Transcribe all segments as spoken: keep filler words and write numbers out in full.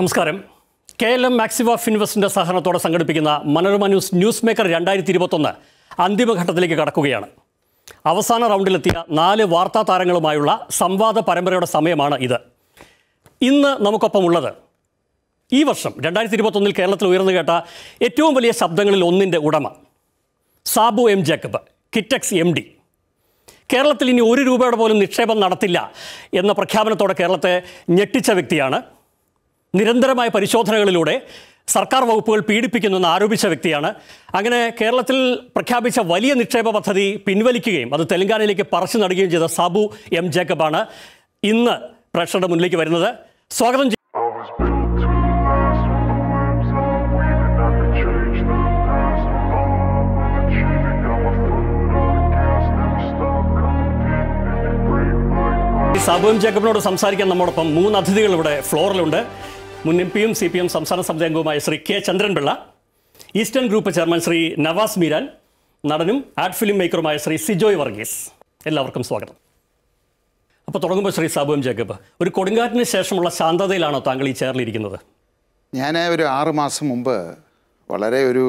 നമസ്കാരം. K L M മാക്സിവ ഫിൻവെസ്റ്റിന്റെ സഹകരണത്തോടെ സംഘടിപ്പിക്കുന്ന മനോരമ ന്യൂസ് ന്യൂസ് മേക്കർ രണ്ടായിരത്തി ഇരുപത്തൊന്ന് അന്തിമഘട്ടത്തിലേക്ക് കടക്കുകയാണ്. അവസാന റൗണ്ടിലെത്തിയ നാല് വാർത്താ താരങ്ങളുമായുള്ള സംവാദ പരമ്പരയുടെ സമയമാണ് ഇത്. ഇന്ന് നമുക്കൊപ്പമുള്ളത് ഈ വർഷം രണ്ടായിരത്തി ഇരുപത്തൊന്നിൽ കേരളത്തിൽ ഉയർന്നു കേട്ട ഏറ്റവും വലിയ ശബ്ദങ്ങളിൽ ഒന്നിൻ്റെ ഉടമ Sabu M Jacob, Kitex M D. കേരളത്തിൽ ഇനി ഒരു രൂപയുടെ പോലും നിക്ഷേപം നടത്തില്ല എന്ന പ്രഖ്യാപനത്തോടെ കേരളത്തെ ഞെട്ടിച്ച വ്യക്തിയാണ്. നിരന്തരമായ പരിശോധനകളിലൂടെ സർക്കാർ വകുപ്പുകൾ പീഡിപ്പിക്കുന്നുവെന്ന് ആരോപിച്ച വ്യക്തിയാണ്. അങ്ങനെ കേരളത്തിൽ പ്രഖ്യാപിച്ച വലിയ നിക്ഷേപ പദ്ധതി പിൻവലിക്കുകയും അത് തെലങ്കാനയിലേക്ക് പറിച്ചു നടുകയും ചെയ്ത സാബു എം ജേക്കബാണ് ഇന്ന് പ്രേക്ഷകരുടെ മുന്നിലേക്ക് വരുന്നത്. സ്വാഗതം. സാബു എം ജേക്കബിനോട് സംസാരിക്കാൻ നമ്മോടൊപ്പം മൂന്ന് അതിഥികൾ ഇവിടെ ഫ്ലോറിലുണ്ട്. മുൻ എം പിയും സി പി എം സംസ്ഥാന സമിതി അംഗവുമായ Shri K Chandran Pillai, Eastern group chairman Shri Navas Meeran, നടനും ആഡ് ഫിലിം മേക്കറുമായ ശ്രീ സിജോയ് വർഗീസ്. എല്ലാവർക്കും സ്വാഗതം. അപ്പോൾ തുടങ്ങുമ്പോൾ ശ്രീ സാബു എം ജേക്കബ്, ഒരു കൊടുങ്കാറ്റിന് ശേഷമുള്ള ശാന്തതയിലാണോ താങ്കൾ ഈ ചേർന്നിരിക്കുന്നത്? ഞാൻ ഒരു ആറ് മാസം മുമ്പ് വളരെ ഒരു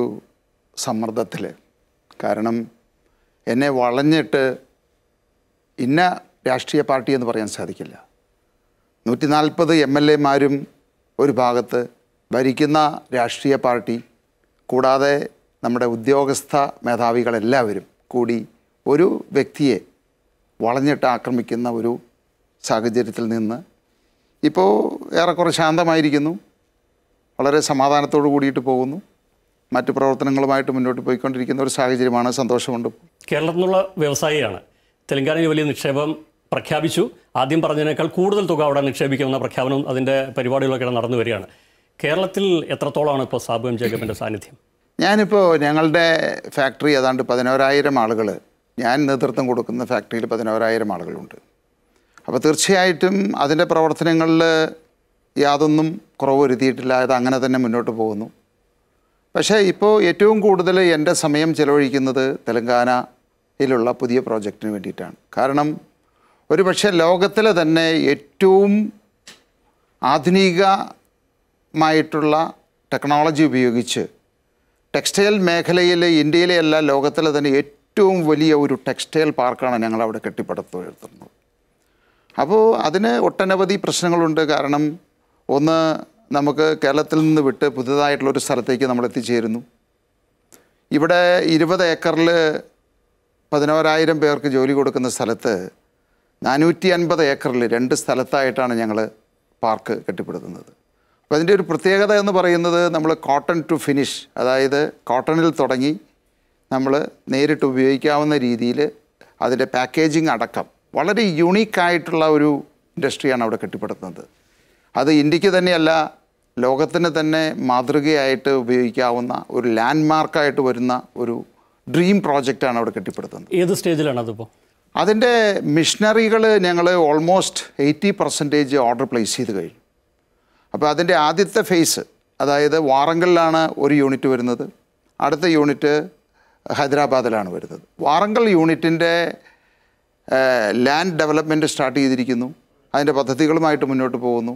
സമ്മർദ്ദത്തിൽ, കാരണം എന്നെ വളഞ്ഞിട്ട് ഇന്ന രാഷ്ട്രീയ പാർട്ടി എന്ന് പറയാൻ സാധിക്കില്ല. നൂറ്റി നാൽപ്പത് എം എൽ എമാരും ഒരു ഭാഗത്ത് ഭരിക്കുന്ന രാഷ്ട്രീയ പാർട്ടി, കൂടാതെ നമ്മുടെ ഉദ്യോഗസ്ഥ മേധാവികളെല്ലാവരും കൂടി ഒരു വ്യക്തിയെ വളഞ്ഞിട്ട് ആക്രമിക്കുന്ന ഒരു സാഹചര്യത്തിൽ നിന്ന് ഇപ്പോൾ ഏറെക്കുറെ ശാന്തമായിരിക്കുന്നു. വളരെ സമാധാനത്തോടു കൂടിയിട്ട് പോകുന്നു. മറ്റു പ്രവർത്തനങ്ങളുമായിട്ട് മുന്നോട്ട് പോയിക്കൊണ്ടിരിക്കുന്ന ഒരു സാഹചര്യമാണ്. സന്തോഷമുണ്ട്. കേരളത്തിൽ നിന്നുള്ള വ്യവസായിയാണ്. തെലങ്കാനയിൽ വലിയ നിക്ഷേപം പ്രഖ്യാപിച്ചു. ആദ്യം പറഞ്ഞതിനേക്കാൾ കൂടുതൽ തുക അവിടെ നിക്ഷേപിക്കുമെന്ന പ്രഖ്യാപനവും അതിൻ്റെ പരിപാടികളൊക്കെ നടന്നു വരികയാണ്. കേരളത്തിൽ എത്രത്തോളമാണ് ഇപ്പോൾ സാബു എം ജേക്കബിൻ്റെ സാന്നിധ്യം? ഞാനിപ്പോൾ ഞങ്ങളുടെ ഫാക്ടറി ഏതാണ്ട് പതിനോരായിരം ആളുകൾ, ഞാൻ നേതൃത്വം കൊടുക്കുന്ന ഫാക്ടറിയിൽ പതിനോരായിരം ആളുകളുണ്ട്. അപ്പോൾ തീർച്ചയായിട്ടും അതിൻ്റെ പ്രവർത്തനങ്ങളിൽ യാതൊന്നും കുറവ് വരുത്തിയിട്ടില്ല. അത് അങ്ങനെ തന്നെ മുന്നോട്ട് പോകുന്നു. പക്ഷേ ഇപ്പോൾ ഏറ്റവും കൂടുതൽ എൻ്റെ സമയം ചെലവഴിക്കുന്നത് തെലങ്കാന യിലുള്ള പുതിയ പ്രോജക്റ്റിന് വേണ്ടിയിട്ടാണ്. കാരണം ഒരു പക്ഷേ ലോകത്തിലെ തന്നെ ഏറ്റവും ആധുനികമായിട്ടുള്ള ടെക്നോളജി ഉപയോഗിച്ച് ടെക്സ്റ്റൈൽ മേഖലയിലെ, ഇന്ത്യയിലെ അല്ല ലോകത്തിലെ തന്നെ ഏറ്റവും വലിയ ഒരു ടെക്സ്റ്റൈൽ പാർക്കാണ് ഞങ്ങളവിടെ കെട്ടിപ്പടുത്തുയർത്തുന്നത്. അപ്പോൾ അതിന് ഒട്ടനവധി പ്രശ്നങ്ങളുണ്ട്. കാരണം ഒന്ന്, നമുക്ക് കേരളത്തിൽ നിന്ന് വിട്ട് പുതിയതായിട്ടുള്ളൊരു സ്ഥലത്തേക്ക് നമ്മൾ എത്തിച്ചേരുന്നു. ഇവിടെ ഇരുപത് ഏക്കറിൽ പതിനോരായിരം പേർക്ക് ജോലി കൊടുക്കുന്ന സ്ഥലത്ത് നാനൂറ്റി അൻപത് ഏക്കറിൽ രണ്ട് സ്ഥലത്തായിട്ടാണ് ഞങ്ങൾ പാർക്ക് കെട്ടിപ്പടുത്തുന്നത്. അപ്പോൾ അതിൻ്റെ ഒരു പ്രത്യേകത എന്ന് പറയുന്നത്, നമ്മൾ കോട്ടൺ ടു ഫിനിഷ്, അതായത് കോട്ടണിൽ തുടങ്ങി നമ്മൾ നേരിട്ട് ഉപയോഗിക്കാവുന്ന രീതിയിൽ അതിൻ്റെ പാക്കേജിങ് അടക്കം വളരെ യുണീക്കായിട്ടുള്ള ഒരു ഇൻഡസ്ട്രിയാണ് അവിടെ കെട്ടിപ്പടുത്തുന്നത്. അത് ഇന്ത്യക്ക് തന്നെയല്ല, ലോകത്തിന് തന്നെ മാതൃകയായിട്ട് ഉപയോഗിക്കാവുന്ന ഒരു ലാൻഡ്മാർക്കായിട്ട് വരുന്ന ഒരു ഡ്രീം പ്രോജക്റ്റാണ് അവിടെ കെട്ടിപ്പടുത്തുന്നത്. ഏത് സ്റ്റേജിലാണ് അതിപ്പോൾ? അതിൻ്റെ മിഷനറികൾ ഞങ്ങൾ almost eighty percentage order place ചെയ്ത് കഴിഞ്ഞു. അപ്പോൾ അതിൻ്റെ ആദ്യത്തെ ഫേസ്, അതായത് വാറങ്കലിലാണ് ഒരു യൂണിറ്റ് വരുന്നത്, അടുത്ത യൂണിറ്റ് ഹൈദരാബാദിലാണ് വരുന്നത്. വാറങ്കൽ യൂണിറ്റിൻ്റെ ലാൻഡ് ഡെവലപ്മെൻറ്റ് സ്റ്റാർട്ട് ചെയ്തിരിക്കുന്നു. അതിൻ്റെ പദ്ധതികളുമായിട്ട് മുന്നോട്ട് പോകുന്നു.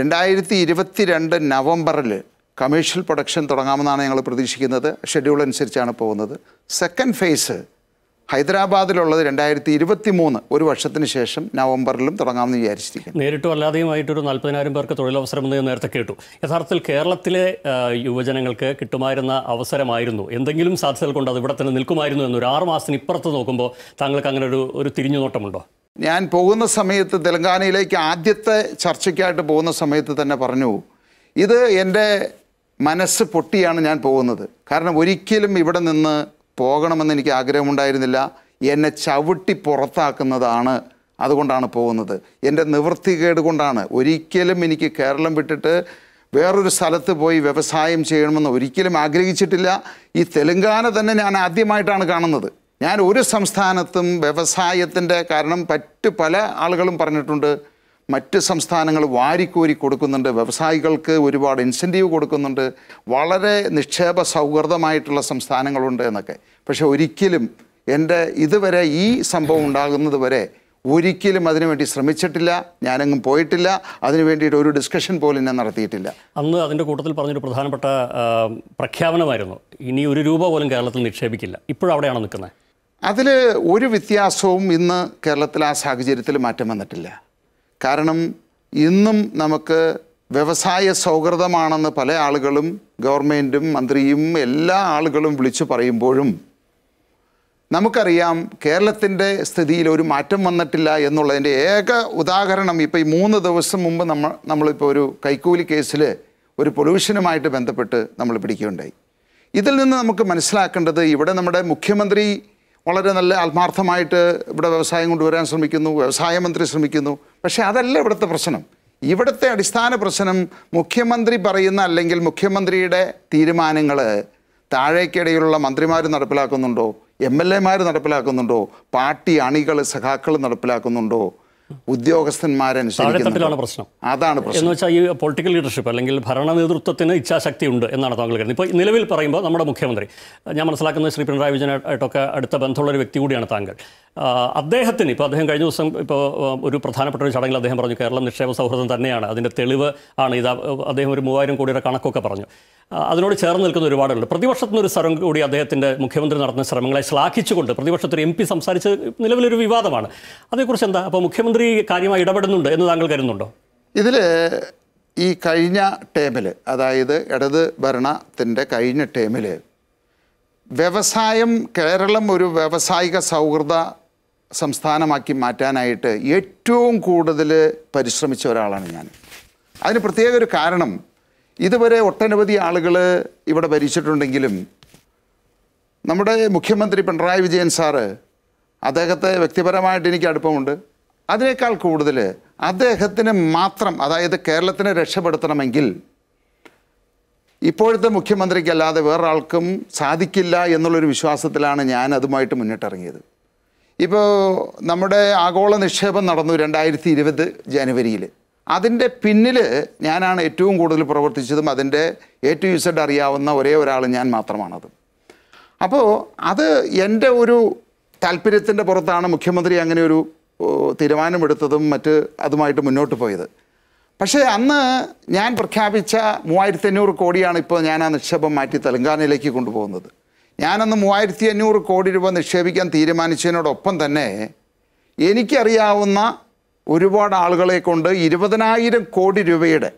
രണ്ടായിരത്തി ഇരുപത്തി രണ്ട് നവംബറിൽ കമേഴ്ഷ്യൽ പ്രൊഡക്ഷൻ തുടങ്ങാമെന്നാണ് ഞങ്ങൾ പ്രതീക്ഷിക്കുന്നത്. ഷെഡ്യൂൾ അനുസരിച്ചാണ് പോകുന്നത്. സെക്കൻഡ് ഫേസ് ഹൈദരാബാദിലുള്ളത് രണ്ടായിരത്തി ഇരുപത്തി മൂന്ന് ഒരു വർഷത്തിന് ശേഷം നവംബറിലും തുടങ്ങാമെന്ന് വിചാരിച്ചിരിക്കുന്നു. നേരിട്ടും അല്ലാതെയുമായിട്ടൊരു നാൽപ്പതിനായിരം പേർക്ക് തൊഴിലവസരം എന്ന് നേരത്തെ കേട്ടു. യഥാർത്ഥത്തിൽ കേരളത്തിലെ യുവജനങ്ങൾക്ക് കിട്ടുമായിരുന്ന അവസരമായിരുന്നു, എന്തെങ്കിലും സാധ്യതകൾ കൊണ്ട് അത് ഇവിടെ തന്നെ നിൽക്കുമായിരുന്നു എന്നൊരു ആറ് മാസത്തിന് ഇപ്പുറത്ത് നോക്കുമ്പോൾ താങ്കൾക്ക് അങ്ങനെ ഒരു ഒരു തിരിഞ്ഞുനോട്ടമുണ്ടോ? ഞാൻ പോകുന്ന സമയത്ത്, തെലങ്കാനയിലേക്ക് ആദ്യത്തെ ചർച്ചയ്ക്കായിട്ട് പോകുന്ന സമയത്ത് തന്നെ പറഞ്ഞു, ഇത് എൻ്റെ മനസ്സ് പൊട്ടിയാണ് ഞാൻ പോകുന്നത്. കാരണം ഒരിക്കലും ഇവിടെ നിന്ന് പോകണമെന്ന് എനിക്ക് ആഗ്രഹമുണ്ടായിരുന്നില്ല. എന്നെ ചവിട്ടി പുറത്താക്കുന്നതാണ്, അതുകൊണ്ടാണ് പോകുന്നത്. എൻ്റെ നിവൃത്തികേട് കൊണ്ടാണ്. ഒരിക്കലും എനിക്ക് കേരളം വിട്ടിട്ട് വേറൊരു സ്ഥലത്ത് പോയി വ്യവസായം ചെയ്യണമെന്ന് ഒരിക്കലും ആഗ്രഹിച്ചിട്ടില്ല. ഈ തെലങ്കാന തന്നെ ഞാൻ ആദ്യമായിട്ടാണ് കാണുന്നത്. ഞാൻ ഒരു സംസ്ഥാനത്തും വ്യവസായത്തിൻ്റെ, കാരണം മറ്റ് പല ആളുകളും പറഞ്ഞിട്ടുണ്ട്, മറ്റ് സംസ്ഥാനങ്ങൾ വാരിക്കോരി കൊടുക്കുന്നുണ്ട്, വ്യവസായികൾക്ക് ഒരുപാട് ഇൻസെൻറ്റീവ് കൊടുക്കുന്നുണ്ട്, വളരെ നിക്ഷേപ സൗഹൃദമായിട്ടുള്ള സംസ്ഥാനങ്ങളുണ്ട് എന്നൊക്കെ. പക്ഷെ ഒരിക്കലും എൻ്റെ ഇതുവരെ ഈ സംഭവം ഉണ്ടാകുന്നത് വരെ ഒരിക്കലും അതിനുവേണ്ടി ശ്രമിച്ചിട്ടില്ല, ഞാനങ്ങും പോയിട്ടില്ല, അതിനു വേണ്ടിയിട്ട് ഒരു ഡിസ്കഷൻ പോലും ഞാൻ നടത്തിയിട്ടില്ല. അന്ന് അതിൻ്റെ കൂട്ടത്തിൽ പറഞ്ഞൊരു പ്രധാനപ്പെട്ട പ്രഖ്യാപനമായിരുന്നു, ഇനി ഒരു രൂപ പോലും കേരളത്തിൽ നിക്ഷേപിക്കില്ല. ഇപ്പോഴവിടെയാണ് നിൽക്കുന്നത്. അതിൽ ഒരു വ്യത്യാസവും ഇന്ന് കേരളത്തിൽ ആ സാഹചര്യത്തിൽ മാറ്റം വന്നിട്ടില്ല. കാരണം ഇന്നും നമുക്ക് വ്യവസായ സൗഹൃദമാണെന്ന് പല ആളുകളും ഗവൺമെൻറ്റും മന്ത്രിയും എല്ലാ ആളുകളും വിളിച്ചു പറയുമ്പോഴും നമുക്കറിയാം കേരളത്തിൻ്റെ സ്ഥിതിയിൽ ഒരു മാറ്റം വന്നിട്ടില്ല എന്നുള്ളതിൻ്റെ ഏക ഉദാഹരണം ഇപ്പോൾ ഈ മൂന്ന് ദിവസം മുമ്പ് നമ്മൾ നമ്മളിപ്പോൾ ഒരു കൈക്കൂലി കേസിൽ ഒരു പൊല്യൂഷനുമായിട്ട് ബന്ധപ്പെട്ട് നമ്മൾ പിടിക്കുകയുണ്ടായി. ഇതിൽ നിന്ന് നമുക്ക് മനസ്സിലാക്കേണ്ടത് ഇവിടെ നമ്മുടെ മുഖ്യമന്ത്രി വളരെ നല്ല ആത്മാർത്ഥമായിട്ട് ഇവിടെ വ്യവസായം കൊണ്ടുവരാൻ ശ്രമിക്കുന്നു, വ്യവസായ മന്ത്രി ശ്രമിക്കുന്നു. പക്ഷേ അതല്ല ഇവിടുത്തെ പ്രശ്നം. ഇവിടുത്തെ അടിസ്ഥാന പ്രശ്നം മുഖ്യമന്ത്രി പറയുന്ന അല്ലെങ്കിൽ മുഖ്യമന്ത്രിയുടെ തീരുമാനങ്ങൾ താഴേക്കിടയിലുള്ള മന്ത്രിമാർ നടപ്പിലാക്കുന്നുണ്ടോ, എം എൽ എമാർ നടപ്പിലാക്കുന്നുണ്ടോ, പാർട്ടി അണികൾ സഖാക്കൾ നടപ്പിലാക്കുന്നുണ്ടോ, ഉദ്യോഗസ്ഥന്മാരനുസരിക്കുന്ന പ്രശ്നം അതാണ് പ്രശ്നം എന്ന് വെച്ചാൽ ഈ പൊളിറ്റിക്കൽ ലീഡർഷിപ്പ് അല്ലെങ്കിൽ ഭരണ നേതൃത്വത്തിന് ഇച്ഛാശക്തി ഉണ്ട് എന്നാണ് താങ്കൾ കരുതുന്നത്. ഇപ്പോൾ നിലവിൽ പറയുമ്പോൾ നമ്മുടെ മുഖ്യമന്ത്രി, ഞാൻ മനസ്സിലാക്കുന്നത് ശ്രീ പിണറായി വിജയനായിട്ടൊക്കെ അടുത്ത ബന്ധമുള്ള ഒരു വ്യക്തി കൂടിയാണ് താങ്കൾ. അദ്ദേഹത്തിന് ഇപ്പോൾ അദ്ദേഹം കഴിഞ്ഞ ദിവസം ഇപ്പോൾ ഒരു പ്രധാനപ്പെട്ട ഒരു ചടങ്ങിൽ അദ്ദേഹം പറഞ്ഞു കേരളം നിക്ഷേപ സൗഹൃദം തന്നെയാണ്, അതിൻ്റെ തെളിവ് ആണ് ഇത്. അദ്ദേഹം ഒരു മൂവായിരം കോടിയുടെ കണക്കൊക്കെ പറഞ്ഞു. അതിനോട് ചേർന്ന് നിൽക്കുന്ന ഒരുപാടുണ്ട്. പ്രതിപക്ഷത്തു നിന്നൊരു സ്ഥലം കൂടി അദ്ദേഹത്തിൻ്റെ മുഖ്യമന്ത്രി നടത്തുന്ന ശ്രമങ്ങളെ ശ്ലാഘിച്ചുകൊണ്ട് പ്രതിപക്ഷത്തൊരു എം പി സംസാരിച്ച് നിലവിലൊരു വിവാദമാണ്. അതേക്കുറിച്ച് എന്താ അപ്പോൾ മുഖ്യമന്ത്രി കാര്യമായി ഇടപെടുന്നുണ്ട് എന്ന് താങ്കൾ കരുതുന്നുണ്ടോ? ഇതിൽ ഈ കഴിഞ്ഞ ടേമിൽ, അതായത് ഇടത് ഭരണത്തിൻ്റെ കഴിഞ്ഞ ടേമിൽ വ്യവസായം കേരളം ഒരു വ്യാവസായിക സൗഹൃദ സംസ്ഥാനമാക്കി മാറ്റാനായിട്ട് ഏറ്റവും കൂടുതൽ പരിശ്രമിച്ച ഒരാളാണ് ഞാൻ. അതിന് പ്രത്യേക ഒരു കാരണം, ഇതുവരെ ഒട്ടനവധി ആളുകൾ ഇവിടെ ഭരിച്ചിട്ടുണ്ടെങ്കിലും നമ്മുടെ മുഖ്യമന്ത്രി പിണറായി വിജയൻ സാറ്, അദ്ദേഹത്തെ വ്യക്തിപരമായിട്ട് എനിക്ക് അടുപ്പമുണ്ട്, അതിനേക്കാൾ കൂടുതൽ അദ്ദേഹത്തിന് മാത്രം, അതായത് കേരളത്തിനെ രക്ഷപ്പെടുത്തണമെങ്കിൽ ഇപ്പോഴത്തെ മുഖ്യമന്ത്രിക്കല്ലാതെ വേറൊരാൾക്കും സാധിക്കില്ല എന്നുള്ളൊരു വിശ്വാസത്തിലാണ് ഞാൻ അതുമായിട്ട് മുന്നിട്ടിറങ്ങിയത്. ഇപ്പോൾ നമ്മുടെ ആഗോള നിക്ഷേപം നടന്നു രണ്ടായിരത്തി ഇരുപത് ജനുവരിയിൽ. അതിൻ്റെ പിന്നിൽ ഞാനാണ് ഏറ്റവും കൂടുതൽ പ്രവർത്തിച്ചതും അതിൻ്റെ എ ടു ഇസഡ് അറിയാവുന്ന ഒരേ ഒരാൾ ഞാൻ മാത്രമാണത്. അപ്പോൾ അത് എൻ്റെ ഒരു താല്പര്യത്തിൻ്റെ പുറത്താണ് മുഖ്യമന്ത്രി അങ്ങനെ ഒരു തീരുമാനമെടുത്തതും മറ്റ് അതുമായിട്ട് മുന്നോട്ട് പോയത്. പക്ഷേ അന്ന് ഞാൻ പ്രഖ്യാപിച്ച മൂവായിരത്തി അഞ്ഞൂറ് കോടിയാണ് ഇപ്പോൾ ഞാൻ ആ നിക്ഷേപം മാറ്റി തെലങ്കാനയിലേക്ക് കൊണ്ടുപോകുന്നത്. ഞാനന്ന് മൂവായിരത്തി അഞ്ഞൂറ് കോടി രൂപ നിക്ഷേപിക്കാൻ തീരുമാനിച്ചതിനോടൊപ്പം തന്നെ എനിക്കറിയാവുന്ന ഒരുപാട് ആളുകളെ കൊണ്ട് ഇരുപതിനായിരം കോടി രൂപയുടെ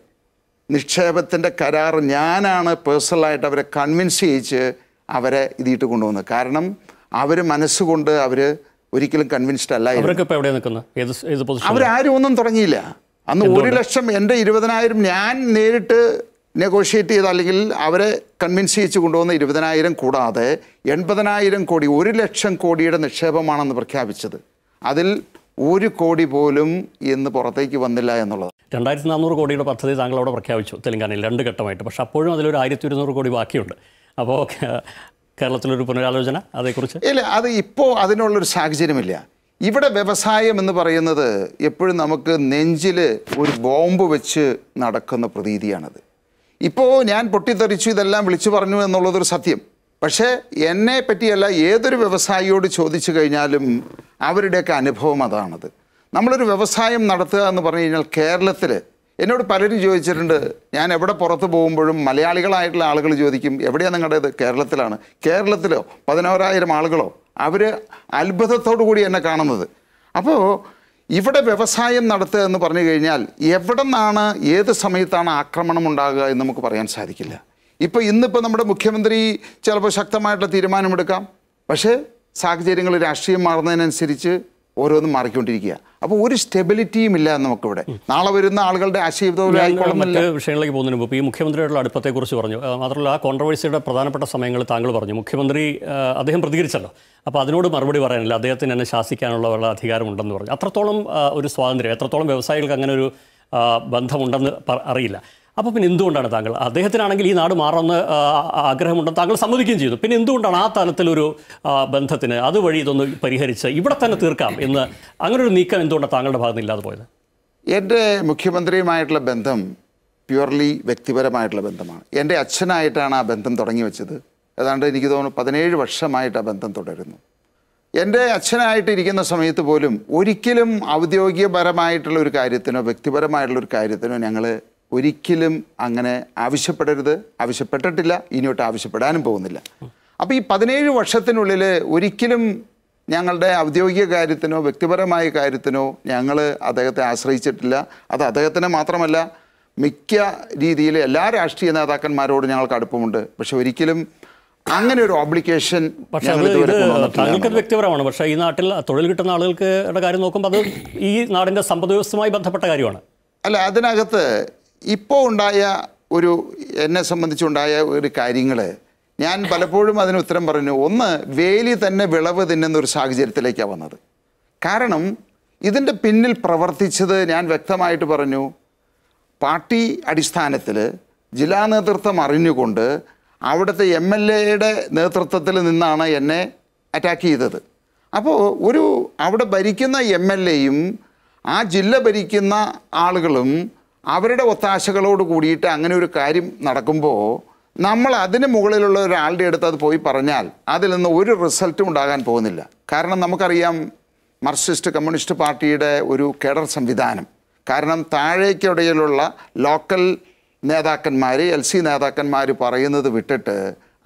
നിക്ഷേപത്തിൻ്റെ കരാർ ഞാനാണ് പേഴ്സണലായിട്ട് അവരെ കൺവിൻസ് ചെയ്യിച്ച് അവരെ ഇതിട്ട് കൊണ്ടുവന്നത്. കാരണം അവർ മനസ്സുകൊണ്ട് അവർ ഒരിക്കലും കൺവിൻസ്ഡ് അല്ലായിരുന്നു. അവരാരും ഒന്നും തുടങ്ങിയില്ല. അന്ന് ഒരു ലക്ഷം എൻ്റെ ഇരുപതിനായിരം ഞാൻ നേരിട്ട് നെഗോഷിയേറ്റ് ചെയ്ത് അല്ലെങ്കിൽ അവരെ കൺവിൻസ് ചെയ്യിച്ച് കൊണ്ടുവന്ന ഇരുപതിനായിരം കൂടാതെ എൺപതിനായിരം കോടി ഒരു ലക്ഷം കോടിയുടെ നിക്ഷേപമാണെന്ന് പ്രഖ്യാപിച്ചത്. അതിൽ ഒരു കോടി പോലും ഇന്ന് പുറത്തേക്ക് വന്നില്ല എന്നുള്ളത്. രണ്ടായിരത്തി നാനൂറ് കോടിയുടെ പദ്ധതി താങ്കൾ അവിടെ പ്രഖ്യാപിച്ചു തെലങ്കാനയിൽ രണ്ട് ഘട്ടമായിട്ട്. പക്ഷേ അപ്പോഴും അതിലൊരു ആയിരത്തി ഒരുന്നൂറ് കോടി ബാക്കിയുണ്ട്. അപ്പോൾ കേരളത്തിലൊരു പുനരാലോചന അതേക്കുറിച്ച് ഇല്ല, അത് ഇപ്പോൾ അതിനുള്ളൊരു സാഹചര്യമില്ല. ഇവിടെ വ്യവസായം എന്ന് പറയുന്നത് എപ്പോഴും നമുക്ക് നെഞ്ചിൽ ഒരു ബോംബ് വെച്ച് നടക്കുന്ന പ്രതീതിയാണത്. ഇപ്പോൾ ഞാൻ പൊട്ടിത്തെറിച്ചു ഇതെല്ലാം വിളിച്ചു പറഞ്ഞു എന്നുള്ളതൊരു സത്യം. പക്ഷേ എന്നെ പറ്റിയല്ല, ഏതൊരു വ്യവസായിയോട് ചോദിച്ചു കഴിഞ്ഞാലും അവരുടെയൊക്കെ അനുഭവം അതാണത്. നമ്മളൊരു വ്യവസായം നടത്തുക എന്ന് പറഞ്ഞു കഴിഞ്ഞാൽ കേരളത്തിൽ എന്നോട് പലരും ചോദിച്ചിട്ടുണ്ട്. ഞാൻ എവിടെ പുറത്ത് പോകുമ്പോഴും മലയാളികളായിട്ടുള്ള ആളുകൾ ചോദിക്കും, എവിടെയാണ് നിങ്ങളുടേത്? കേരളത്തിലാണ്. കേരളത്തിലോ പതിനോരായിരം ആളുകളോ അവർ അത്ഭുതത്തോടു കൂടി എന്നെ കാണുന്നത്. അപ്പോൾ ഇവിടെ വ്യവസായം നടത്തുക എന്ന് പറഞ്ഞു കഴിഞ്ഞാൽ എവിടെ നിന്നാണ് ഏത് സമയത്താണ് ആക്രമണം ഉണ്ടാകുക എന്ന് നമുക്ക് പറയാൻ സാധിക്കില്ല. ഇപ്പോൾ ഇന്നിപ്പോൾ നമ്മുടെ മുഖ്യമന്ത്രി ചിലപ്പോൾ ശക്തമായിട്ടുള്ള തീരുമാനമെടുക്കാം, പക്ഷേ സാഹചര്യങ്ങൾ രാഷ്ട്രീയം മാറുന്നതിനനുസരിച്ച് ഓരോന്നും മാറിക്കൊണ്ടിരിക്കുക. അപ്പോൾ ഒരു സ്റ്റെബിലിറ്റിയും ഇല്ല നമുക്കിവിടെ. നാളെ വരുന്ന ആളുകളുടെ ആശയവിധം മറ്റ് വിഷയങ്ങളിലേക്ക് പോകുന്നതിന് മുമ്പ് ഈ മുഖ്യമന്ത്രിയുടെ അടുപ്പത്തെക്കുറിച്ച് പറഞ്ഞു. മാത്രമല്ല ആ കോൺട്രവേഴ്സിയുടെ പ്രധാനപ്പെട്ട സമയങ്ങൾ താങ്കൾ പറഞ്ഞു. മുഖ്യമന്ത്രി അദ്ദേഹം പ്രതികരിച്ചല്ലോ, അപ്പോൾ അതിനോട് മറുപടി പറയാനില്ല, അദ്ദേഹത്തിന് എന്നെ ശാസിക്കാനുള്ള അധികാരമുണ്ടെന്ന് പറഞ്ഞു. അത്രത്തോളം ഒരു സ്വാതന്ത്ര്യം, എത്രത്തോളം വ്യവസായികൾക്ക് അങ്ങനെ ഒരു ബന്ധമുണ്ടെന്ന് അറിയില്ല. അപ്പോൾ പിന്നെ എന്തുകൊണ്ടാണ് താങ്കൾ, അദ്ദേഹത്തിനാണെങ്കിൽ ഈ നാട് മാറുന്ന ആഗ്രഹമുണ്ടെന്ന് താങ്കൾ സമ്മതിക്കുകയും ചെയ്തു, പിന്നെ എന്തുകൊണ്ടാണ് ആ തലത്തിലൊരു ബന്ധത്തിന് അതുവഴി ഇതൊന്ന് പരിഹരിച്ച് ഇവിടെ തന്നെ തീർക്കാം എന്ന് അങ്ങനെ ഒരു നീക്കം എന്തുകൊണ്ടാണ് താങ്കളുടെ ഭാഗത്ത് ഇല്ലാതെ പോയത്? എൻ്റെ മുഖ്യമന്ത്രിയുമായിട്ടുള്ള ബന്ധം പ്യുവർലി വ്യക്തിപരമായിട്ടുള്ള ബന്ധമാണ്. എൻ്റെ അച്ഛനായിട്ടാണ് ആ ബന്ധം തുടങ്ങി വെച്ചത്. ഏതാണ്ട് എനിക്ക് തോന്നുന്നു പതിനേഴ് വർഷമായിട്ട് ആ ബന്ധം തുടരുന്നു. എൻ്റെ അച്ഛനായിട്ടിരിക്കുന്ന സമയത്ത് പോലും ഒരിക്കലും ഔദ്യോഗികപരമായിട്ടുള്ള ഒരു കാര്യത്തിനോ വ്യക്തിപരമായിട്ടുള്ള ഒരു കാര്യത്തിനോ ഞങ്ങൾ ഒരിക്കലും അങ്ങനെ ആവശ്യപ്പെടരുത്, ആവശ്യപ്പെട്ടിട്ടില്ല, ഇനിയോട്ട് ആവശ്യപ്പെടാനും പോകുന്നില്ല. അപ്പോൾ ഈ പതിനേഴ് വർഷത്തിനുള്ളിൽ ഒരിക്കലും ഞങ്ങളുടെ ഔദ്യോഗിക കാര്യത്തിനോ വ്യക്തിപരമായ കാര്യത്തിനോ ഞങ്ങൾ അദ്ദേഹത്തെ ആശ്രയിച്ചിട്ടില്ല. അത് അദ്ദേഹത്തിനെ മാത്രമല്ല, മിക്ക രീതിയിൽ എല്ലാ രാഷ്ട്രീയ നേതാക്കന്മാരോടും ഞങ്ങൾക്ക് അടുപ്പമുണ്ട്. പക്ഷെ ഒരിക്കലും അങ്ങനെ ഒരു ഓബ്ലിക്കേഷൻ താങ്കൾക്ക് വ്യക്തിപരമാണ്. പക്ഷേ ഈ നാട്ടിൽ തൊഴിൽ കിട്ടുന്ന ആളുകൾക്ക് കാര്യം നോക്കുമ്പോൾ അത് ഈ നാടിൻ്റെ സമ്പദ് വ്യവസ്ഥയുമായി ബന്ധപ്പെട്ട കാര്യമാണ്. അല്ല, അതിനകത്ത് ഇപ്പോൾ ഉണ്ടായ ഒരു എന്നെ സംബന്ധിച്ചുണ്ടായ ഒരു കാര്യങ്ങൾ ഞാൻ പലപ്പോഴും അതിന് ഉത്തരം പറഞ്ഞു. ഒന്ന്, വേലി തന്നെ വിളവ് തിന്നുന്നൊരു സാഹചര്യത്തിലേക്കാണ് വന്നത്. കാരണം ഇതിൻ്റെ പിന്നിൽ പ്രവർത്തിച്ചത് ഞാൻ വ്യക്തമായിട്ട് പറഞ്ഞു, പാർട്ടി അടിസ്ഥാനത്തിൽ ജില്ലാ നേതൃത്വം അറിഞ്ഞുകൊണ്ട് അവിടുത്തെ എം എൽ എയുടെ നേതൃത്വത്തിൽ നിന്നാണ് എന്നെ അറ്റാക്ക് ചെയ്തത്. അപ്പോൾ ഒരു അവിടെ ഭരിക്കുന്ന എം എൽ എയും ആ ജില്ല ഭരിക്കുന്ന ആളുകളും അവരുടെ ഒത്താശകളോട് കൂടിയിട്ട് അങ്ങനെ ഒരു കാര്യം നടക്കുമ്പോൾ നമ്മൾ അതിന് മുകളിലുള്ള ഒരാളുടെ അടുത്ത് അത് പോയി പറഞ്ഞാൽ അതിൽ നിന്ന് ഒരു റിസൾട്ടും ഉണ്ടാകാൻ പോകുന്നില്ല. കാരണം നമുക്കറിയാം മാർക്സിസ്റ്റ് കമ്മ്യൂണിസ്റ്റ് പാർട്ടിയുടെ ഒരു കേഡർ സംവിധാനം, കാരണം താഴേക്കിടയിലുള്ള ലോക്കൽ നേതാക്കന്മാർ, എൽ സി നേതാക്കന്മാർ പറയുന്നത് വിട്ടിട്ട്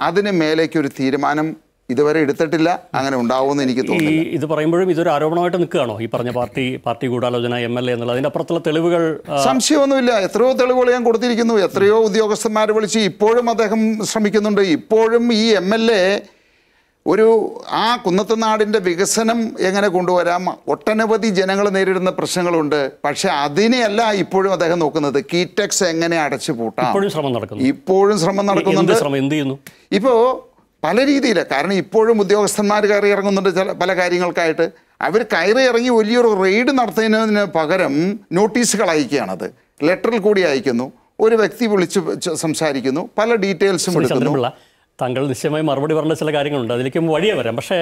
അതിന് മേലേക്കൊരു തീരുമാനം ഇതുവരെ എടുത്തിട്ടില്ല. അങ്ങനെ ഉണ്ടാവുമെന്ന് എനിക്ക് തോന്നുന്നു. ഇത് പറയുമ്പോഴും ഇതൊരു ആരോപണമായിട്ട് നിൽക്കുകയാണോ ഈ പറഞ്ഞ പാർട്ടി പാർട്ടി ഗൂഢാലോചന എം എൽ എ എന്നുള്ള? അതിൻ്റെ അപ്പുറത്തുള്ള തെളിവുകൾ സംശയമൊന്നുമില്ല. എത്രയോ തെളിവുകൾ ഞാൻ കൊടുത്തിരിക്കുന്നു, എത്രയോ ഉദ്യോഗസ്ഥന്മാർ വിളിച്ച്. ഇപ്പോഴും അദ്ദേഹം ശ്രമിക്കുന്നുണ്ട്. ഇപ്പോഴും ഈ എം എൽ എ ഒരു ആ കുന്നത്തുനാടിൻ്റെ വികസനം എങ്ങനെ കൊണ്ടുവരാം, ഒട്ടനവധി ജനങ്ങൾ നേരിടുന്ന പ്രശ്നങ്ങളുണ്ട്. പക്ഷെ അതിനെയല്ല ഇപ്പോഴും അദ്ദേഹം നോക്കുന്നത്, കീറ്റെക്സ് എങ്ങനെ അടച്ചു പൂട്ടാം. ഇപ്പോഴും ശ്രമം നടക്കുന്നുണ്ട്. ഇപ്പോൾ പല രീതിയിൽ, കാരണം ഇപ്പോഴും ഉദ്യോഗസ്ഥന്മാർ കയറി ഇറങ്ങുന്നുണ്ട് ചില പല കാര്യങ്ങൾക്കായിട്ട്. അവർ കയറി ഇറങ്ങി വലിയൊരു റെയ്ഡ് നടത്തുന്നതിന് പകരം നോട്ടീസുകൾ അയക്കുകയാണത്, ലെറ്ററിൽ കൂടി അയക്കുന്നു, ഒരു വ്യക്തി വിളിച്ച് സംസാരിക്കുന്നു, പല ഡീറ്റെയിൽസും എടുക്കുന്നു. താങ്കൾ നിശ്ചയമായി മറുപടി പറഞ്ഞ ചില കാര്യങ്ങളുണ്ട്, അതിലേക്ക് വഴിയെ വരാം. പക്ഷേ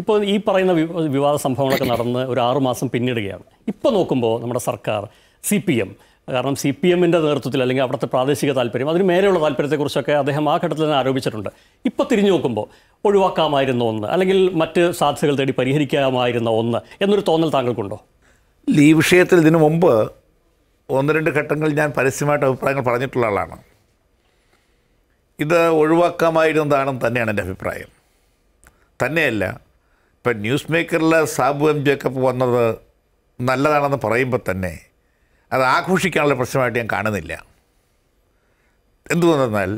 ഇപ്പോൾ ഈ പറയുന്ന വിവാദ സംഭവങ്ങളൊക്കെ നടന്ന് ഒരു ആറുമാസം പിന്നിടുകയാണ്. ഇപ്പോൾ നോക്കുമ്പോൾ നമ്മുടെ സർക്കാർ സി പി എം, കാരണം സി പി എമ്മിൻ്റെ നേതൃത്വത്തിൽ അല്ലെങ്കിൽ അവിടുത്തെ പ്രാദേശിക താല്പര്യം, അതിന് മേലെയുള്ള താല്പര്യത്തെക്കുറിച്ചൊക്കെ അദ്ദേഹം ആ ഘട്ടത്തിൽ തന്നെ ആരോപിച്ചിട്ടുണ്ട്. ഇപ്പോൾ തിരിഞ്ഞു നോക്കുമ്പോൾ ഒഴിവാക്കാമായിരുന്ന ഒന്ന്, അല്ലെങ്കിൽ മറ്റ് സാധ്യതകൾ തേടി പരിഹരിക്കാമായിരുന്ന ഒന്ന് എന്നൊരു തോന്നൽ താങ്കൾക്കുണ്ടോ? ഈ വിഷയത്തിൽ ഇതിനു മുമ്പ് ഒന്ന് രണ്ട് ഘട്ടങ്ങളിൽ ഞാൻ പരസ്യമായിട്ട് അഭിപ്രായങ്ങൾ പറഞ്ഞിട്ടുള്ള ആളാണ്. ഇത് ഒഴിവാക്കാമായിരുന്നതാണെന്ന് തന്നെയാണ് എൻ്റെ അഭിപ്രായം. തന്നെയല്ല, ഇപ്പം ന്യൂസ് മേക്കറിൽ സാബു എം ജേക്കബ് വന്നത് നല്ലതാണെന്ന് പറയുമ്പോൾ തന്നെ അത് ആഘോഷിക്കാനുള്ള പ്രശ്നമായിട്ട് ഞാൻ കാണുന്നില്ല. എന്തുകൊണ്ടെന്നാൽ